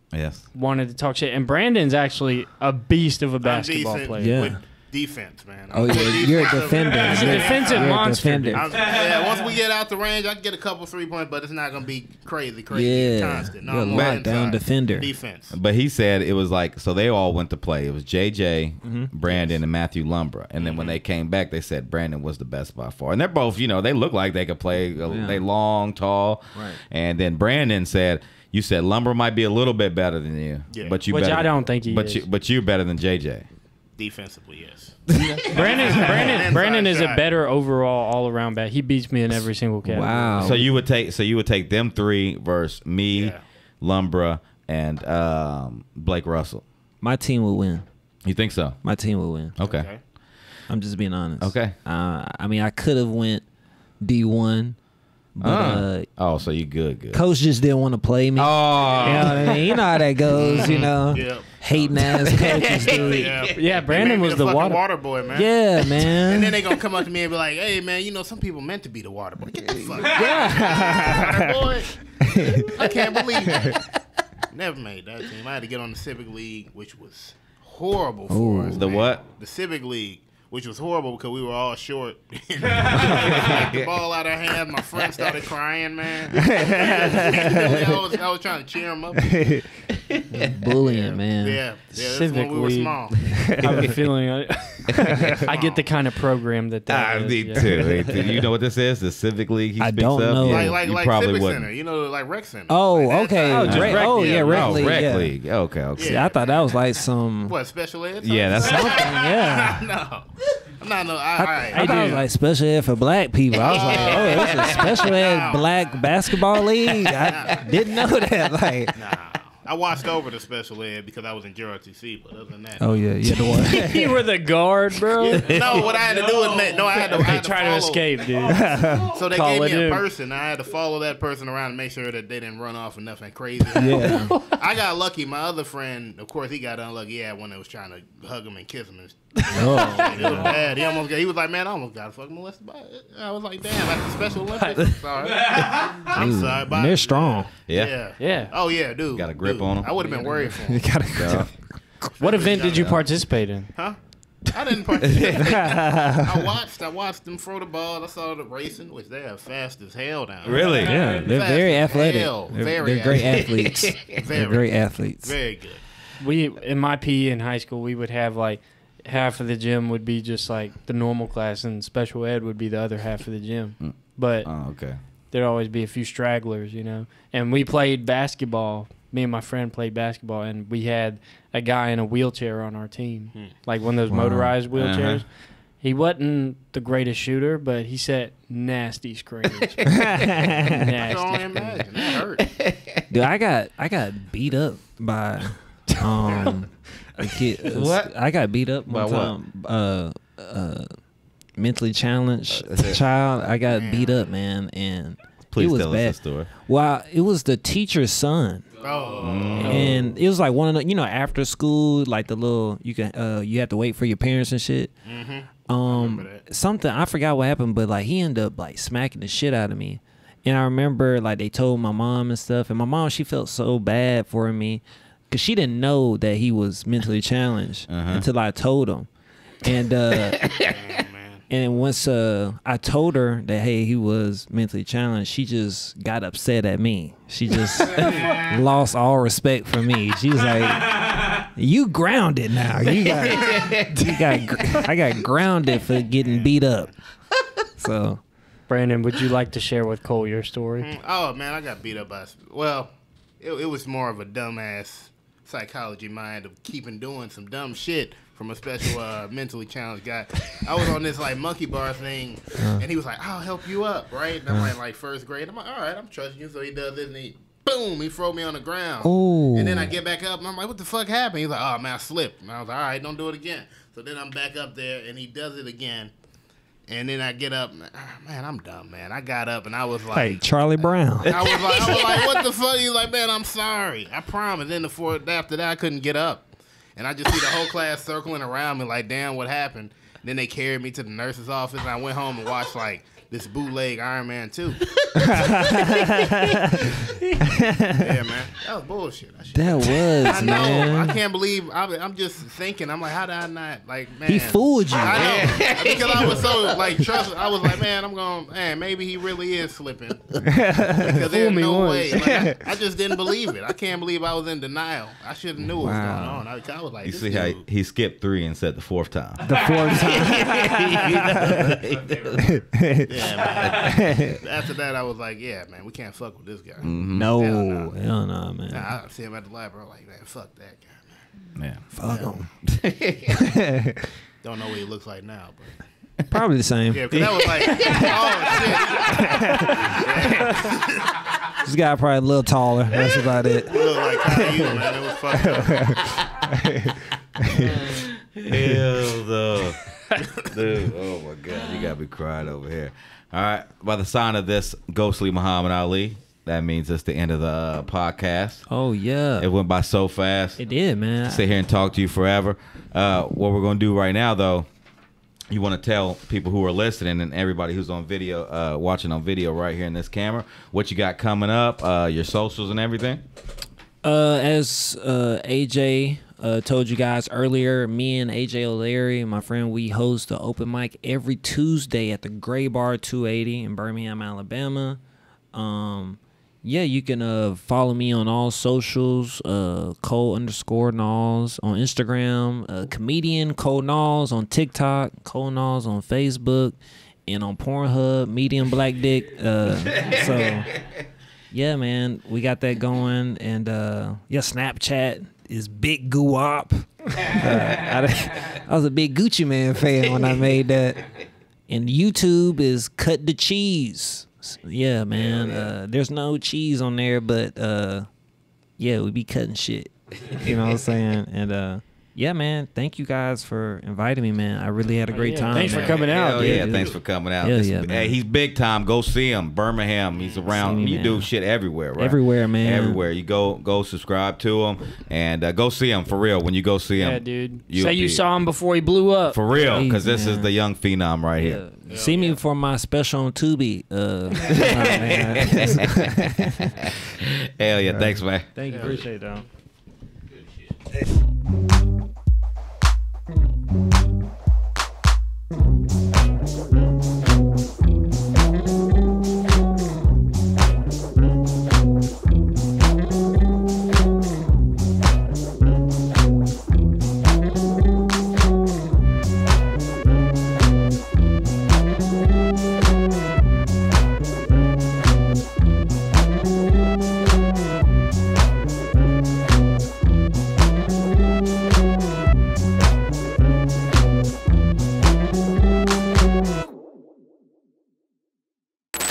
wanted to talk shit. And Brandon's actually a beast of a basketball player. Yeah. With defense, man. Oh, yeah. You're a defender. He's a defensive monster. Once we get out the range, I can get a couple 3-point, but it's not going to be crazy. Yeah. Constant. No, I'm lockdown defender. Defense. But he said it was like, so they all went to play. It was JJ, Brandon, and Matthew Lumbra. And then when they came back, they said Brandon was the best by far. And they're both, you know, they look like they could play. Yeah. They long, tall. Right. And then Brandon said, you said Lumbra might be a little bit better than you. Yeah. But you Which I don't think he is. But you're better than JJ. Defensively, yes. Brandon is a better overall, all-around bat. He beats me in every single category. Wow. So you would take them three versus me, Lumbra, and Blake Russell. My team will win. You think so? My team will win. Okay. I'm just being honest. Okay. I mean, I could have went D1. But, oh, so you good. Coach just didn't want to play me. Oh. You know what I mean? You know how that goes, you know. Yep. Hating ass coaches, dude. Yeah, Brandon was the water boy, man. Yeah, man. And then they gonna come up to me and be like, "Hey, man, you know some people meant to be the water boy. Get the fuck out. Yeah, water boy. I can't believe it. Never made that team. I had to get on the Civic League, which was horrible for us. The man. What? The Civic League. Which was horrible because we were all short. The ball out of our hand. My friend started crying, man. I was trying to cheer him up. Bullying, man. Yeah, that's when we were small. I'm feeling it. I get the kind of program that is. Me too. You know what this is? The Civic League. He I don't up. Know. Like Civic wouldn't. Center. You know, like Rec Center. Oh, like okay. Rec League. Okay, okay. See, I thought that was like some. What, special ed? Yeah, that's something. Yeah. No. I thought it was like special ed for black people. I was like, oh, it's a special ed black basketball league. I didn't know that. Like, nah. I watched over the special ed because I was in JRTC, but other than that, you were the guard, bro. No, what I had to do was I had to escape, dude. So they gave me a person. I had to follow that person around and make sure that they didn't run off and nothing crazy. Yeah. I got lucky. My other friend, of course, he got unlucky. Yeah, when they was trying to hug him and kiss him. It was bad. He was like, man, I almost got fucking molested by it. I was like, damn, that's a Special Olympics. I'm sorry. I'm sorry. Bye. And they're strong. Yeah. Oh yeah, dude. Got a grip on them. I would have been worried for him. What event did you participate in? Huh? I didn't participate. I watched them throw the ball. I saw the racing, which they are fast as hell down there. Really? Yeah. They're very athletic. They're great athletes. They're great athletes. Very good. We in my PE in high school, we would have like half of the gym would be just like the normal class, and special ed would be the other half of the gym. But there'd always be a few stragglers, you know. And we played basketball. Me and my friend played basketball, and we had a guy in a wheelchair on our team, like one of those motorized wheelchairs. He wasn't the greatest shooter, but he set nasty screens. Nasty. That hurt. Dude, I got beat up by a kid. What? I got beat up by one time. Mentally challenged child. I got beat up, man, and please tell us the story. Well, it was the teacher's son. Oh. And it was like one of the, you know, after school, like the little, you have to wait for your parents and shit. I forgot what happened, but like he ended up like smacking the shit out of me. And I remember, like, they told my mom and stuff, and my mom, she felt so bad for me because she didn't know that he was mentally challenged until I told him. And and once I told her that, hey, he was mentally challenged, she just got upset at me. She just lost all respect for me. She was like, you grounded now. I got grounded for getting beat up. So, Brandon, would you like to share with Cole your story? Oh, man, I got beat up by, well, it was more of a dumbass psychology mind of keeping doing some dumb shit from a special mentally challenged guy. I was on this like monkey bar thing, and he was like, I'll help you up, right? And I'm like first grade. I'm like, all right, I'm trusting you. So he does this, and he, boom, he throw me on the ground. Ooh. And then I get back up, and I'm like, what the fuck happened? He's like, oh, man, I slipped. And I was like, all right, don't do it again. So then I'm back up there, and he does it again. And then I get up, and, oh, man, I'm dumb, man. I got up, and I was like, hey, Charlie Brown. I was like, what the fuck? He's like, man, I'm sorry. I promise. Then after that, I couldn't get up. And I just see the whole class circling around me like, damn, what happened? And then they carried me to the nurse's office, and I went home and watched, like, this bootleg Iron Man 2. Yeah, man. That was bullshit. I know. I can't believe. I'm just thinking. I'm like, how did I not, like, man. He fooled you. I know. Because I was so, like, trusting. I was like, man, maybe he really is slipping. Because there's no way. Like, I just didn't believe it. I can't believe I was in denial. I should have knew what was going on. I was like, you see how he skipped three and said the fourth time. The fourth time. Yeah, man. After that, I was like, yeah, man, we can't fuck with this guy. No. Hell no, man. Nah, I see him at the library, like, man, fuck that guy, man. Fuck him. Don't know what he looks like now, but probably the same. Yeah, because that was like, oh, shit. This guy probably a little taller. That's about it. He looked like Caillou, man. It was fucked up. Hell no. Dude, oh my God, you gotta be crying over here. All right, by the sign of this ghostly Muhammad Ali, that means it's the end of the podcast. Oh yeah, it went by so fast. It did, man. Sit here and talk to you forever. What we're gonna do right now, though, you want to tell people who are listening and everybody who's on video, watching on video right here in this camera, what you got coming up, your socials and everything. As AJ told you guys earlier, me and AJ O'Leary, my friend, we host the open mic every Tuesday at the Gray Bar 280 in Birmingham, Alabama. Yeah, you can follow me on all socials, Cole_Knowles on Instagram, comedian Cole Knowles on TikTok, Cole Knowles on Facebook, and on Pornhub, Medium Black Dick. So yeah, man, we got that going. And yeah, Snapchat is Big Guwop. I was a big Gucci Man fan when I made that. And YouTube is Cut the Cheese. Yeah, man. There's no cheese on there, but yeah, we be cutting shit. You know what I'm saying? And yeah, man, thank you guys for inviting me, man. I really had a great time. Thanks for coming out. Yeah, thanks for coming out. Hey, he's big time. Go see him. Birmingham. He's around. You do shit everywhere, right? Everywhere, man. Everywhere. You go subscribe to him and go see him for real. When you go see him, yeah, dude. Say you saw him before he blew up. For real, because this is the young phenom right here. See me for my special on Tubi. Hell yeah. Thanks, man. Thank you. Appreciate that. Good shit.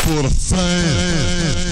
For the fans.